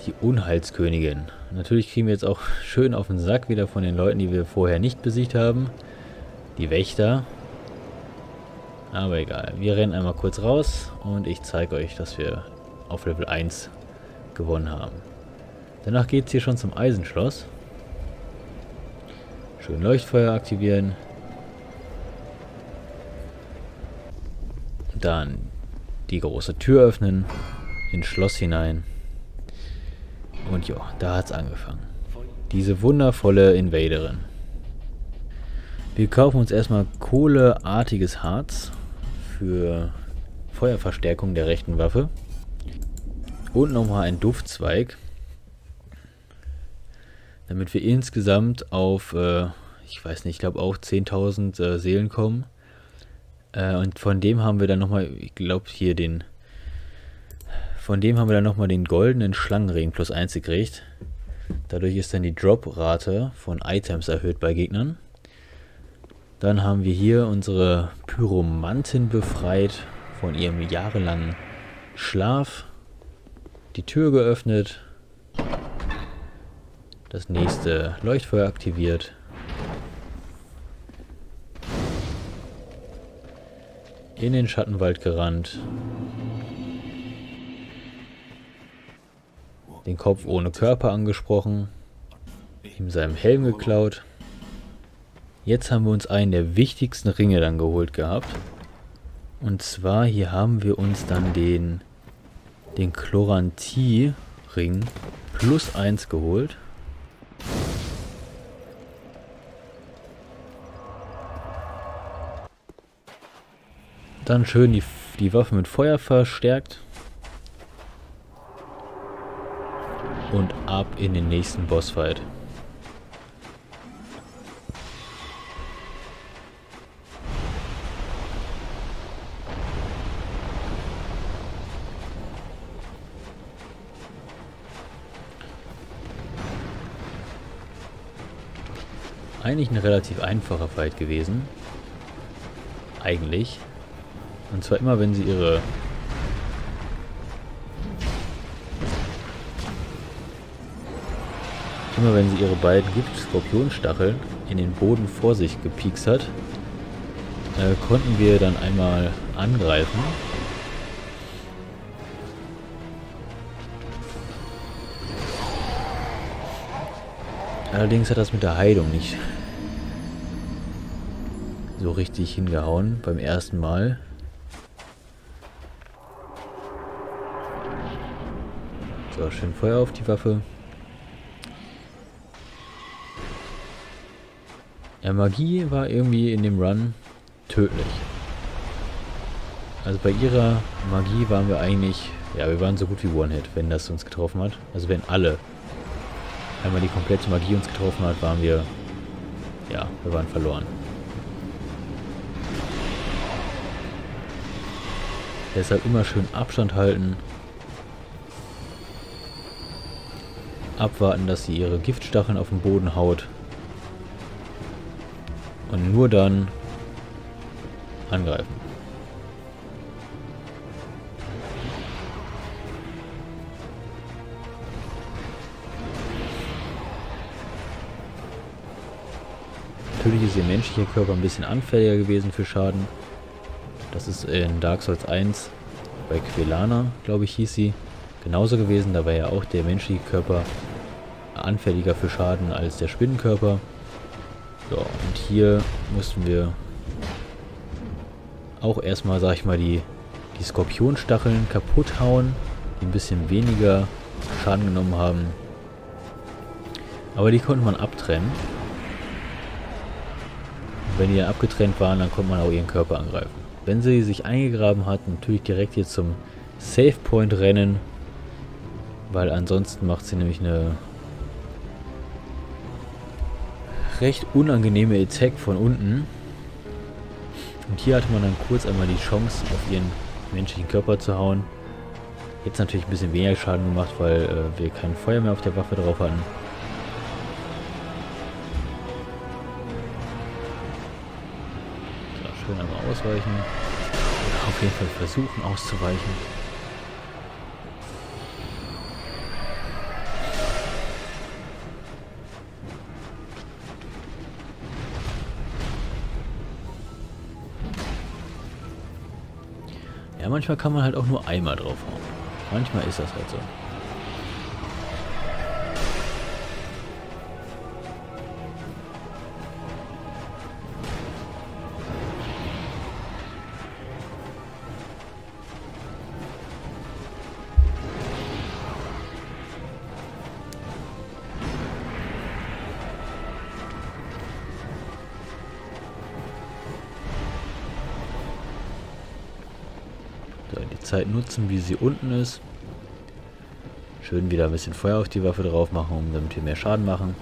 Die Unheilskönigin. Natürlich kriegen wir jetzt auch schön auf den Sack wieder von den Leuten, die wir vorher nicht besiegt haben. Die Wächter. Aber egal, wir rennen einmal kurz raus und ich zeige euch, dass wir auf Level eins gewonnen haben. Danach geht es hier schon zum Eisenschloss. Schön Leuchtfeuer aktivieren. Dann die große Tür öffnen, ins Schloss hinein. Und jo, da hat's angefangen. Diese wundervolle Invaderin. Wir kaufen uns erstmal kohleartiges Harz für Feuerverstärkung der rechten Waffe. Und nochmal einen Duftzweig. Damit wir insgesamt auf, äh, ich weiß nicht, ich glaube auch zehntausend äh, Seelen kommen. Und von dem haben wir dann nochmal, ich glaube hier den, von dem haben wir dann nochmal den goldenen Schlangenring plus eins gekriegt. Dadurch ist dann die Drop-Rate von Items erhöht bei Gegnern. Dann haben wir hier unsere Pyromantin befreit von ihrem jahrelangen Schlaf. Die Tür geöffnet. Das nächste Leuchtfeuer aktiviert. In den Schattenwald gerannt. Den Kopf ohne Körper angesprochen. Ihm seinen Helm geklaut. Jetzt haben wir uns einen der wichtigsten Ringe dann geholt gehabt. Und zwar hier haben wir uns dann den, den Chlorantie-Ring plus eins geholt. Dann schön die, die Waffe mit Feuer verstärkt. Und ab in den nächsten Bossfight. Eigentlich ein relativ einfacher Fight gewesen. Eigentlich. Und zwar immer, wenn sie ihre... Immer wenn sie ihre beiden Gift-Skorpionstacheln in den Boden vor sich gepiekst hat, äh, konnten wir dann einmal angreifen. Allerdings hat das mit der Heilung nicht so richtig hingehauen beim ersten Mal. So, schön Feuer auf die Waffe. Ja, Magie war irgendwie in dem Run tödlich. Also bei ihrer Magie waren wir eigentlich, ja, wir waren so gut wie One-Hit, wenn das uns getroffen hat. Also wenn alle einmal die komplette Magie uns getroffen hat, waren wir, ja, wir waren verloren. Deshalb immer schön Abstand halten. Abwarten, dass sie ihre Giftstacheln auf den Boden haut. Und nur dann angreifen. Natürlich ist ihr menschlicher Körper ein bisschen anfälliger gewesen für Schaden. Das ist in Dark Souls eins bei Quelana, glaube ich, hieß sie, genauso gewesen. Da war ja auch der menschliche Körper anfälliger für Schaden als der Spinnenkörper. So, und hier mussten wir auch erstmal, sag ich mal, die, die Skorpionstacheln kaputt hauen, die ein bisschen weniger Schaden genommen haben. Aber die konnte man abtrennen. Wenn die dann abgetrennt waren, dann konnte man auch ihren Körper angreifen. Wenn sie sich eingegraben hat, natürlich direkt hier zum Safe Point rennen, weil ansonsten macht sie nämlich eine recht unangenehme Attack von unten. Und hier hatte man dann kurz einmal die Chance, auf ihren menschlichen Körper zu hauen. Jetzt natürlich ein bisschen weniger Schaden gemacht, weil äh, wir kein Feuer mehr auf der Waffe drauf hatten. Einmal ausweichen. Auf jeden Fall versuchen auszuweichen. Ja, manchmal kann man halt auch nur einmal draufhauen. Manchmal ist das halt so. Zeit nutzen, wie sie unten ist. Schön wieder ein bisschen Feuer auf die Waffe drauf machen, damit wir mehr Schaden machen.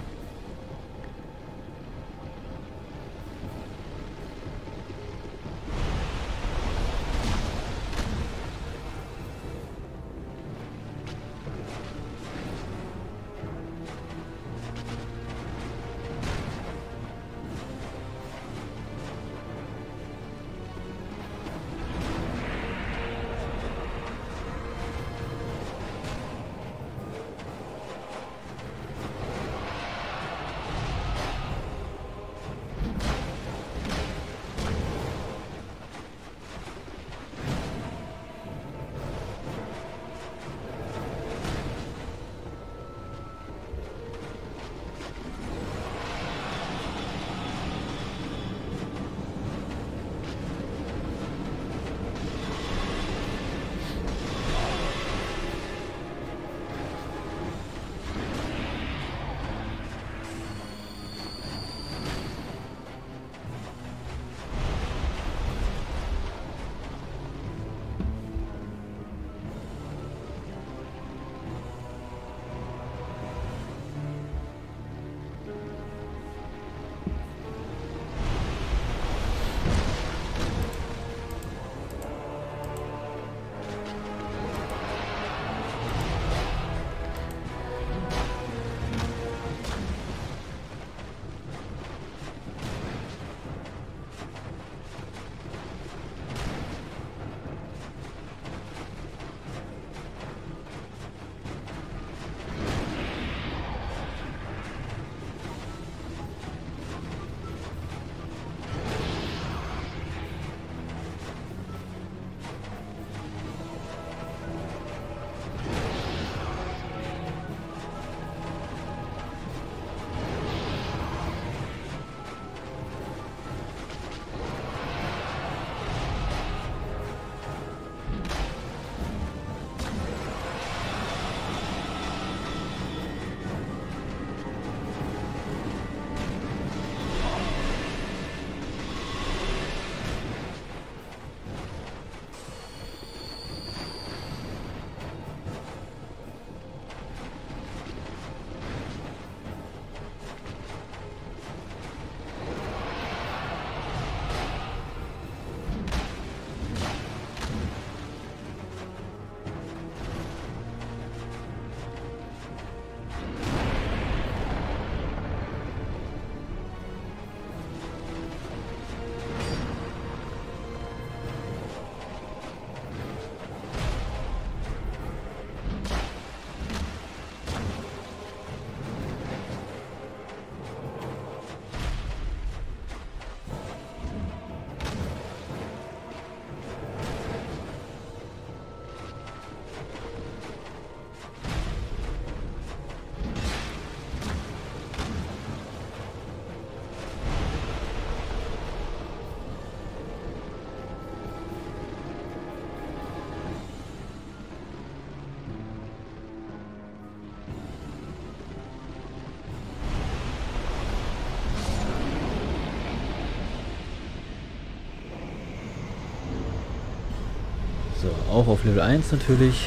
auch auf Level eins natürlich.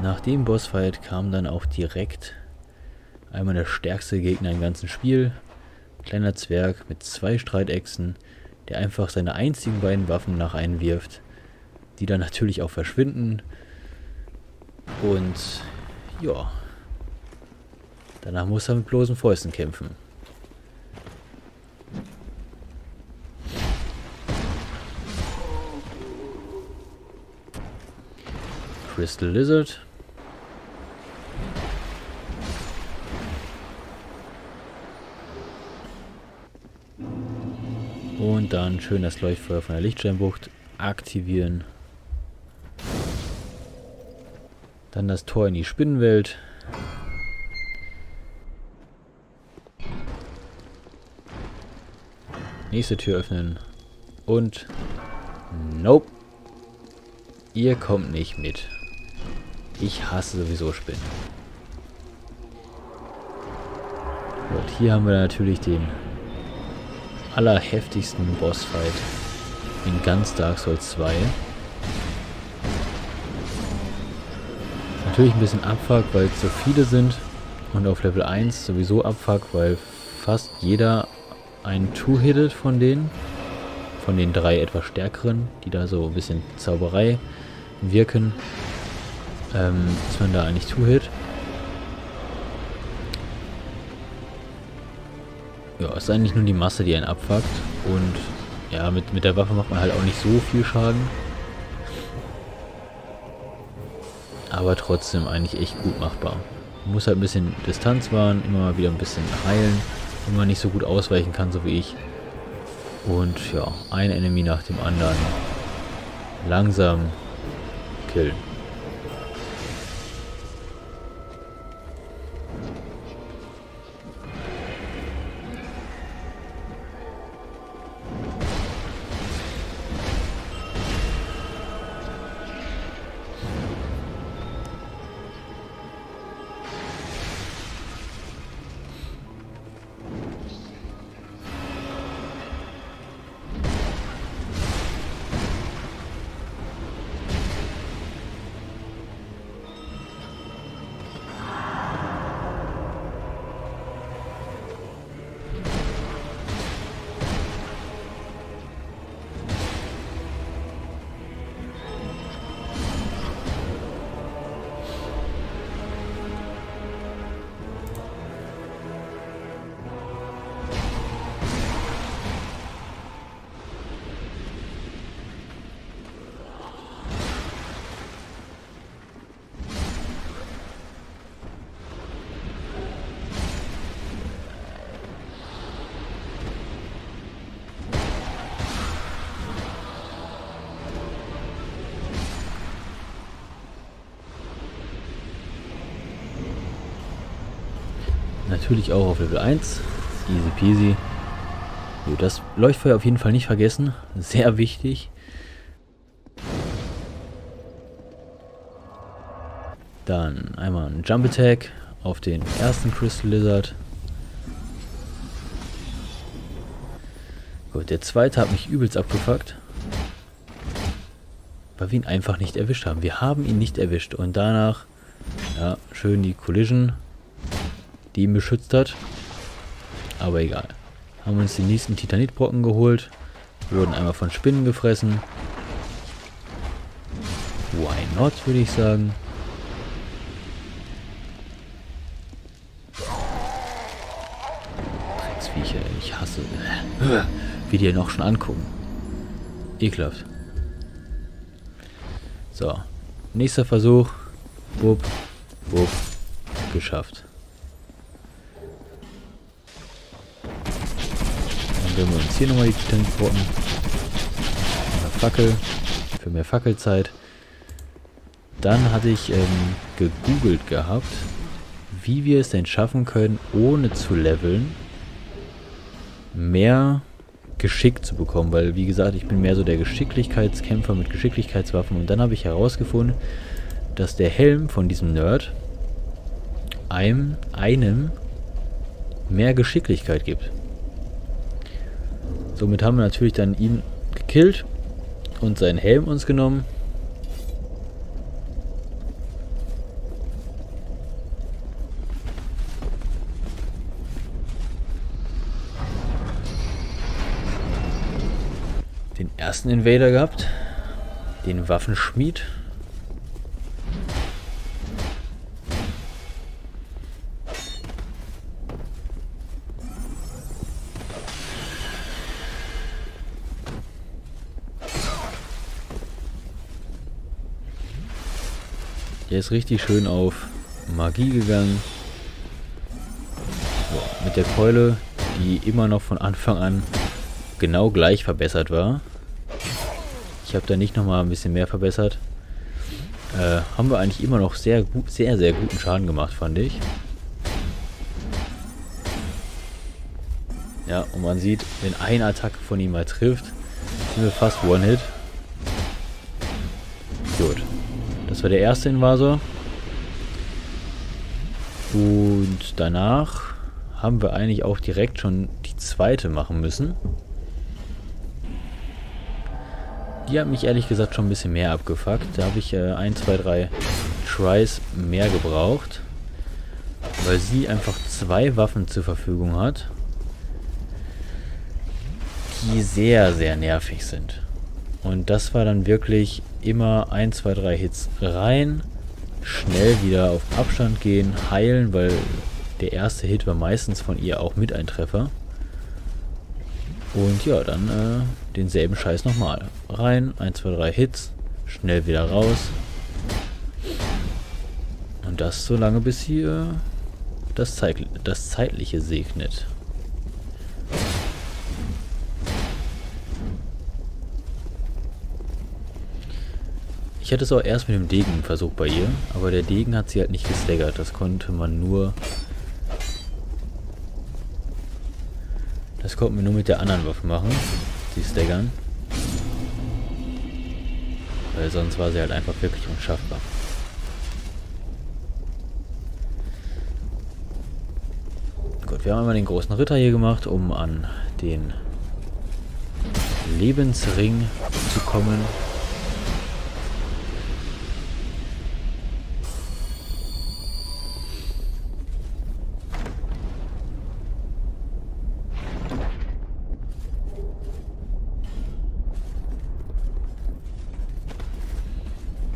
Nach dem Bossfight kam dann auch direkt einmal der stärkste Gegner im ganzen Spiel. Kleiner Zwerg mit zwei Streitechsen, der einfach seine einzigen beiden Waffen nach einwirft, die dann natürlich auch verschwinden. Und ja, danach muss er mit bloßen Fäusten kämpfen. Crystal Lizard. Und dann schön das Leuchtfeuer von der Lichtsteinbucht aktivieren. Dann das Tor in die Spinnenwelt. Nächste Tür öffnen. Und nope. Ihr kommt nicht mit. Ich hasse sowieso Spinnen. Und hier haben wir natürlich den allerheftigsten Bossfight in ganz Dark Souls zwei. Natürlich ein bisschen Abfuck, weil es so viele sind. Und auf Level eins sowieso Abfuck, weil fast jeder einen Two-Hitted von denen. Von den drei etwas stärkeren, die da so ein bisschen Zauberei wirken. Ähm, ist man da eigentlich Two-Hit? Ja, ist eigentlich nur die Masse, die einen abfuckt. Und ja, mit, mit der Waffe macht man halt auch nicht so viel Schaden. Aber trotzdem eigentlich echt gut machbar. Man muss halt ein bisschen Distanz wahren, immer mal wieder ein bisschen heilen, wenn man nicht so gut ausweichen kann, so wie ich. Und ja, ein Enemy nach dem anderen. Langsam killen. Natürlich auch auf Level eins. Easy peasy. Das Leuchtfeuer auf jeden Fall nicht vergessen. Sehr wichtig. Dann einmal ein Jump Attack auf den ersten Crystal Lizard. Gut, der zweite hat mich übelst abgefuckt. Weil wir ihn einfach nicht erwischt haben. Wir haben ihn nicht erwischt. Und danach, ja, schön die Collision, die ihn beschützt hat. Aber egal. Haben uns den nächsten Titanitbrocken geholt. Wurden einmal von Spinnen gefressen. Why not, würde ich sagen. Drecksviecher, ich hasse. Wie die noch schon angucken. Ekelhaft. So. Nächster Versuch. Wupp, wupp. Geschafft. Können wir uns hier nochmal die Titanitbrocken. Fackel. Für mehr Fackelzeit. Dann hatte ich ähm, gegoogelt gehabt, wie wir es denn schaffen können, ohne zu leveln, mehr Geschick zu bekommen. Weil, wie gesagt, ich bin mehr so der Geschicklichkeitskämpfer mit Geschicklichkeitswaffen. Und dann habe ich herausgefunden, dass der Helm von diesem Nerd einem, einem mehr Geschicklichkeit gibt. Somit haben wir natürlich dann ihn gekillt und seinen Helm uns genommen. Den ersten Invader gehabt. Den Waffenschmied. Der ist richtig schön auf Magie gegangen. So, mit der Keule, die immer noch von Anfang an genau gleich verbessert war. Ich habe da nicht nochmal ein bisschen mehr verbessert. Äh, haben wir eigentlich immer noch sehr gut, sehr, sehr guten Schaden gemacht, fand ich. Ja, und man sieht, wenn eine Attacke von ihm mal trifft, sind wir fast One-Hit. Gut. Das war der erste Invasor. Und danach haben wir eigentlich auch direkt schon die zweite machen müssen. Die hat mich ehrlich gesagt schon ein bisschen mehr abgefuckt. Da habe ich äh, ein, zwei, drei Tries mehr gebraucht. Weil sie einfach zwei Waffen zur Verfügung hat, die sehr, sehr nervig sind. Und das war dann wirklich immer ein, zwei, drei Hits rein, schnell wieder auf Abstand gehen, heilen, weil der erste Hit war meistens von ihr auch mit ein Treffer. Und ja, dann äh, denselben Scheiß nochmal. Rein, ein, zwei, drei Hits, schnell wieder raus. Und das so lange, bis sie äh, das, Zeit, das Zeitliche segnet. Ich hatte es auch erst mit dem Degen versucht bei ihr, aber der Degen hat sie halt nicht gestaggert. Das konnte man nur... Das konnten wir nur mit der anderen Waffe machen, die staggern. Weil sonst war sie halt einfach wirklich unschaffbar. Gut, wir haben einmal den großen Ritter hier gemacht, um an den Lebensring zu kommen.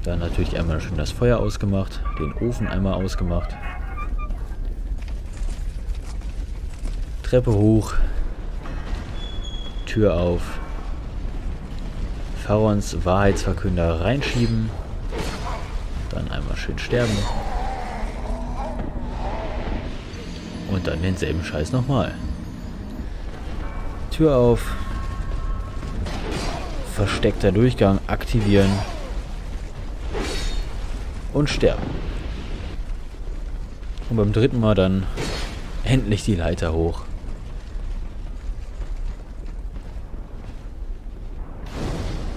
Dann natürlich einmal schön das Feuer ausgemacht, den Ofen einmal ausgemacht. Treppe hoch, Tür auf, Pharaons Wahrheitsverkünder reinschieben, dann einmal schön sterben und dann denselben Scheiß nochmal. Tür auf, versteckter Durchgang aktivieren. Und sterben. Und beim dritten Mal dann endlich die Leiter hoch.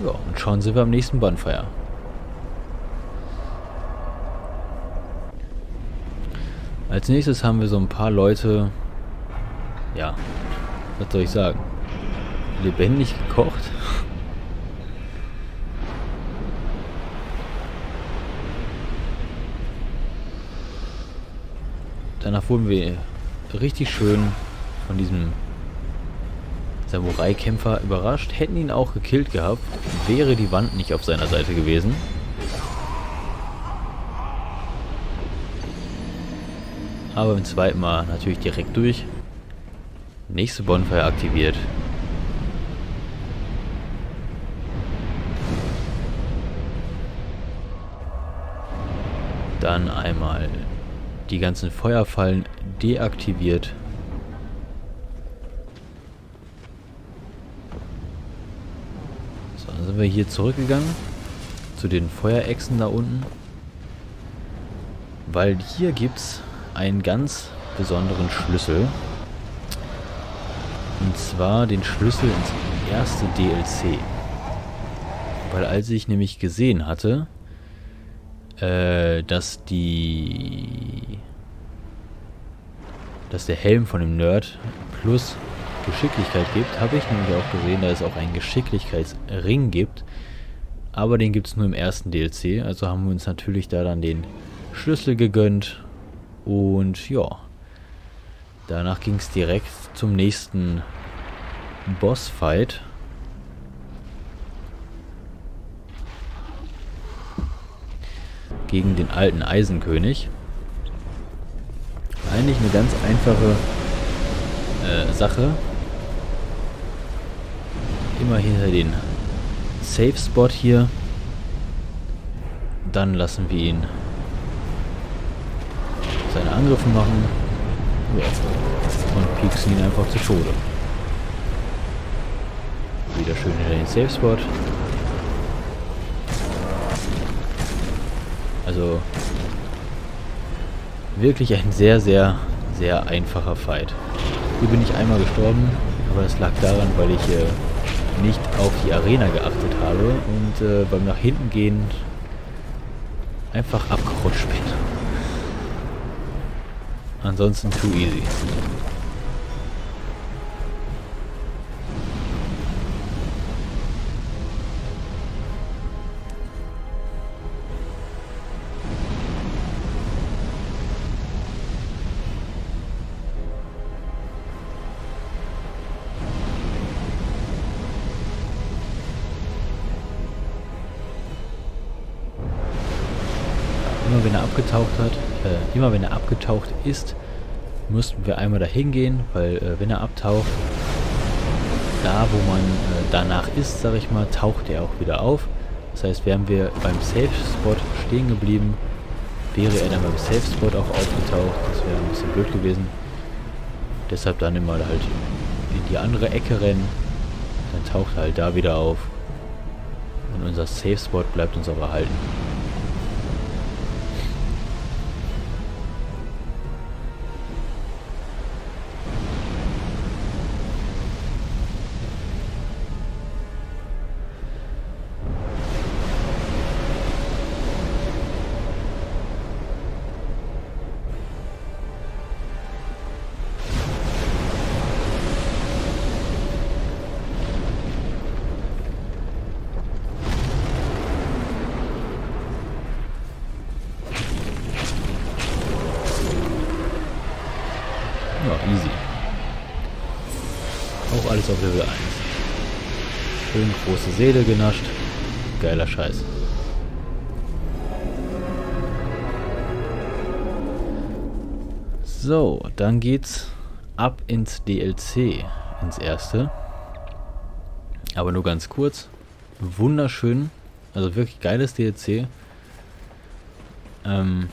Ja, und schon sind wir am nächsten Bonfire. Als nächstes haben wir so ein paar Leute, ja, was soll ich sagen, lebendig gekocht. Danach wurden wir richtig schön von diesem Samurai-Kämpfer überrascht. Hätten ihn auch gekillt gehabt, wäre die Wand nicht auf seiner Seite gewesen. Aber beim zweiten Mal natürlich direkt durch. Nächste Bonfire aktiviert. Dann einmal... die ganzen Feuerfallen deaktiviert. So, dann sind wir hier zurückgegangen zu den Feuerechsen da unten, weil hier gibt es einen ganz besonderen Schlüssel, und zwar den Schlüssel ins erste D L C, weil als ich nämlich gesehen hatte, dass die dass der Helm von dem Nerd plus Geschicklichkeit gibt, habe ich nämlich auch gesehen, dass es auch einen Geschicklichkeitsring gibt, Aber den gibt es nur im ersten D L C. Also haben wir uns natürlich da dann den Schlüssel gegönnt. Und ja. Danach ging es direkt zum nächsten Bossfight. Gegen den alten Eisenkönig. Eigentlich eine ganz einfache äh, Sache. Immer hinter den Safe-Spot hier. Dann lassen wir ihn seine Angriffe machen. Und pieksen ihn einfach zu Tode. Wieder schön hinter den Safe-Spot. Also wirklich ein sehr, sehr, sehr einfacher Fight. Hier bin ich einmal gestorben, aber das lag daran, weil ich äh, nicht auf die Arena geachtet habe und äh, beim nach hinten gehen einfach abgerutscht bin. Ansonsten too easy. Wenn er abgetaucht hat, äh, immer wenn er abgetaucht ist, mussten wir einmal dahin gehen, weil äh, wenn er abtaucht, da wo man äh, danach ist, sage ich mal, taucht er auch wieder auf. Das heißt, wären wir beim Safe-Spot stehen geblieben, wäre er dann beim Safe-Spot auch aufgetaucht. Das wäre ein bisschen blöd gewesen. Deshalb dann immer halt in die andere Ecke rennen, dann taucht er halt da wieder auf und unser Safe-Spot bleibt uns aber erhalten. Easy. Auch alles auf Level eins. Schön große Seele genascht. Geiler Scheiß. So, dann geht's ab ins D L C. Ins erste. Aber nur ganz kurz. Wunderschön. Also wirklich geiles D L C. Ähm,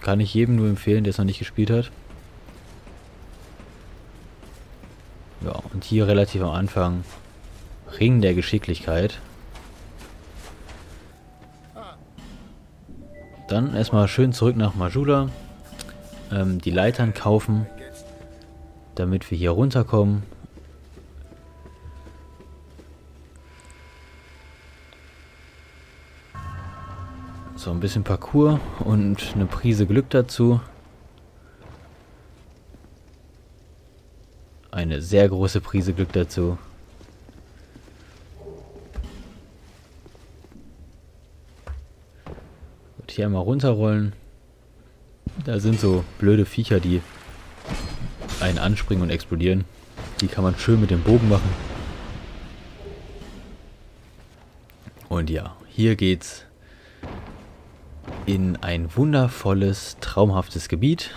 kann ich jedem nur empfehlen, der es noch nicht gespielt hat. Ja, und hier relativ am Anfang Ring der Geschicklichkeit. Dann erstmal schön zurück nach Majula. Ähm, die Leitern kaufen, damit wir hier runterkommen. So, ein bisschen Parcours und eine Prise Glück dazu. Eine sehr große Prise Glück dazu. Und hier einmal runterrollen. Da sind so blöde Viecher, die einen anspringen und explodieren. Die kann man schön mit dem Bogen machen. Und ja, hier geht's in ein wundervolles, traumhaftes Gebiet,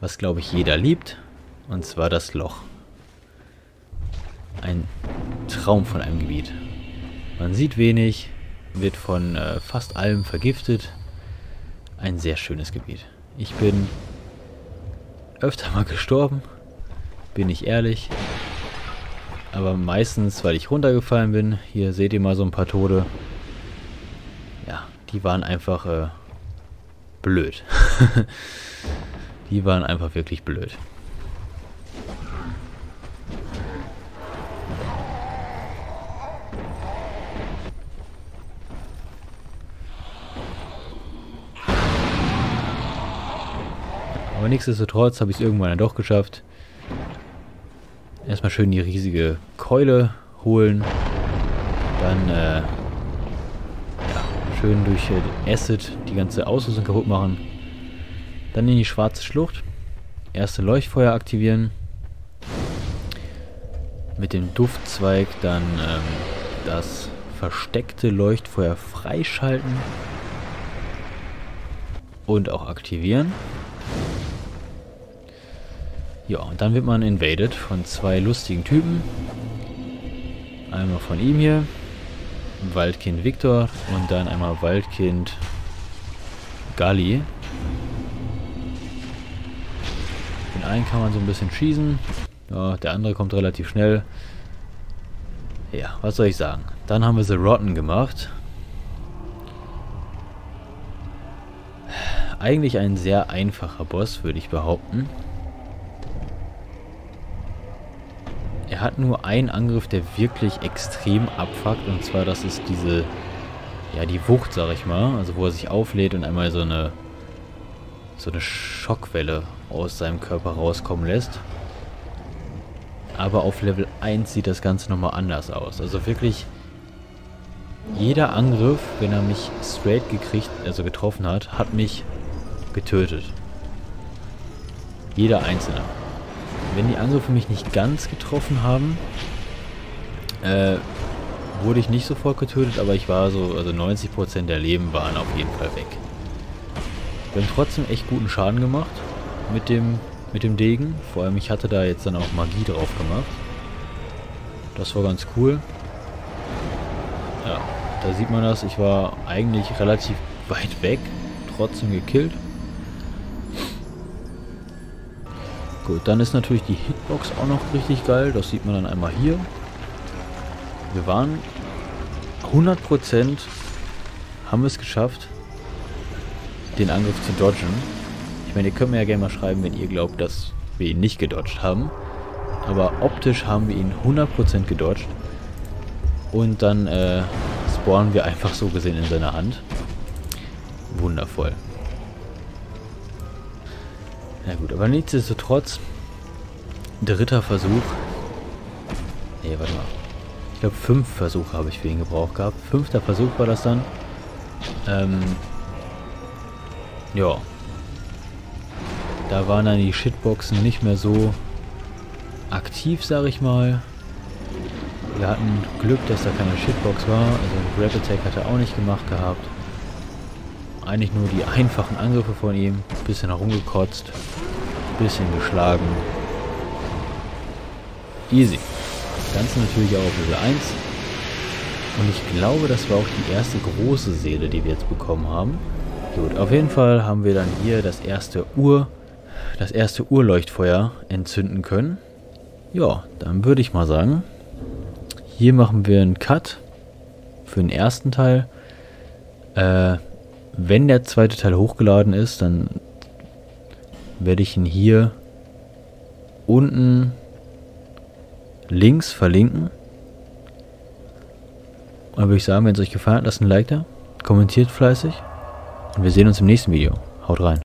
was, glaube ich, jeder liebt. Und zwar das Loch. Ein Traum von einem Gebiet. Man sieht wenig, wird von äh, fast allem vergiftet. Ein sehr schönes Gebiet. Ich bin öfter mal gestorben, bin ich ehrlich. Aber meistens, weil ich runtergefallen bin. Hier seht ihr mal so ein paar Tode. Ja, die waren einfach äh, blöd. Die waren einfach wirklich blöd. Aber nichtsdestotrotz habe ich es irgendwann dann doch geschafft. Erstmal schön die riesige Keule holen. Dann äh, schön durch Acid die ganze Ausrüstung kaputt machen. Dann in die schwarze Schlucht. Erste Leuchtfeuer aktivieren. Mit dem Duftzweig dann ähm, das versteckte Leuchtfeuer freischalten. Und auch aktivieren. Ja, und dann wird man invaded von zwei lustigen Typen. Einmal von ihm hier, Waldkind Victor, und dann einmal Waldkind Galli. Den einen kann man so ein bisschen schießen, ja, der andere kommt relativ schnell. Ja, was soll ich sagen? Dann haben wir The Rotten gemacht. Eigentlich ein sehr einfacher Boss, würde ich behaupten. Er hat nur einen Angriff, der wirklich extrem abfuckt, und zwar das ist diese, ja, die Wucht, sag ich mal, also wo er sich auflädt und einmal so eine so eine Schockwelle aus seinem Körper rauskommen lässt. Aber auf Level eins sieht das Ganze nochmal anders aus, also wirklich jeder Angriff, wenn er mich straight gekriegt, also getroffen hat, hat mich getötet. Jeder einzelne. Wenn die Angriffe mich nicht ganz getroffen haben, äh, wurde ich nicht sofort getötet, aber ich war so, also neunzig Prozent der Leben waren auf jeden Fall weg. Wir haben trotzdem echt guten Schaden gemacht mit dem, mit dem Degen. Vor allem, ich hatte da jetzt dann auch Magie drauf gemacht. Das war ganz cool. Ja, da sieht man das. Ich war eigentlich relativ weit weg, trotzdem gekillt. Gut, dann ist natürlich die Hitbox auch noch richtig geil. Das sieht man dann einmal hier. Wir waren hundert Prozent, haben wir es geschafft, den Angriff zu dodgen. Ich meine, ihr könnt mir ja gerne mal schreiben, wenn ihr glaubt, dass wir ihn nicht gedodgt haben. Aber optisch haben wir ihn hundert Prozent gedodgt. Und dann äh, spawnen wir einfach so gesehen in seiner Hand. Wundervoll. Na gut, aber nichtsdestotrotz, dritter Versuch. Ne, warte mal. Ich glaube, fünf Versuche habe ich für ihn gebraucht gehabt. Fünfter Versuch war das dann. Ähm. Ja. Da waren dann die Shitboxen nicht mehr so aktiv, sag ich mal. Wir hatten Glück, dass da keine Shitbox war. Also Rapid Attack hat er auch nicht gemacht gehabt. Eigentlich nur die einfachen Angriffe von ihm. Bisschen herumgekotzt. Bisschen geschlagen. Easy. Das Ganze natürlich auch auf Level eins. Und ich glaube, das war auch die erste große Seele, die wir jetzt bekommen haben. Gut, auf jeden Fall haben wir dann hier das erste Ur, das erste Urleuchtfeuer entzünden können. Ja, dann würde ich mal sagen, hier machen wir einen Cut für den ersten Teil. Äh, Wenn der zweite Teil hochgeladen ist, dann werde ich ihn hier unten links verlinken. Und dann würde ich sagen, wenn es euch gefallen hat, lasst ein Like da, kommentiert fleißig und wir sehen uns im nächsten Video. Haut rein.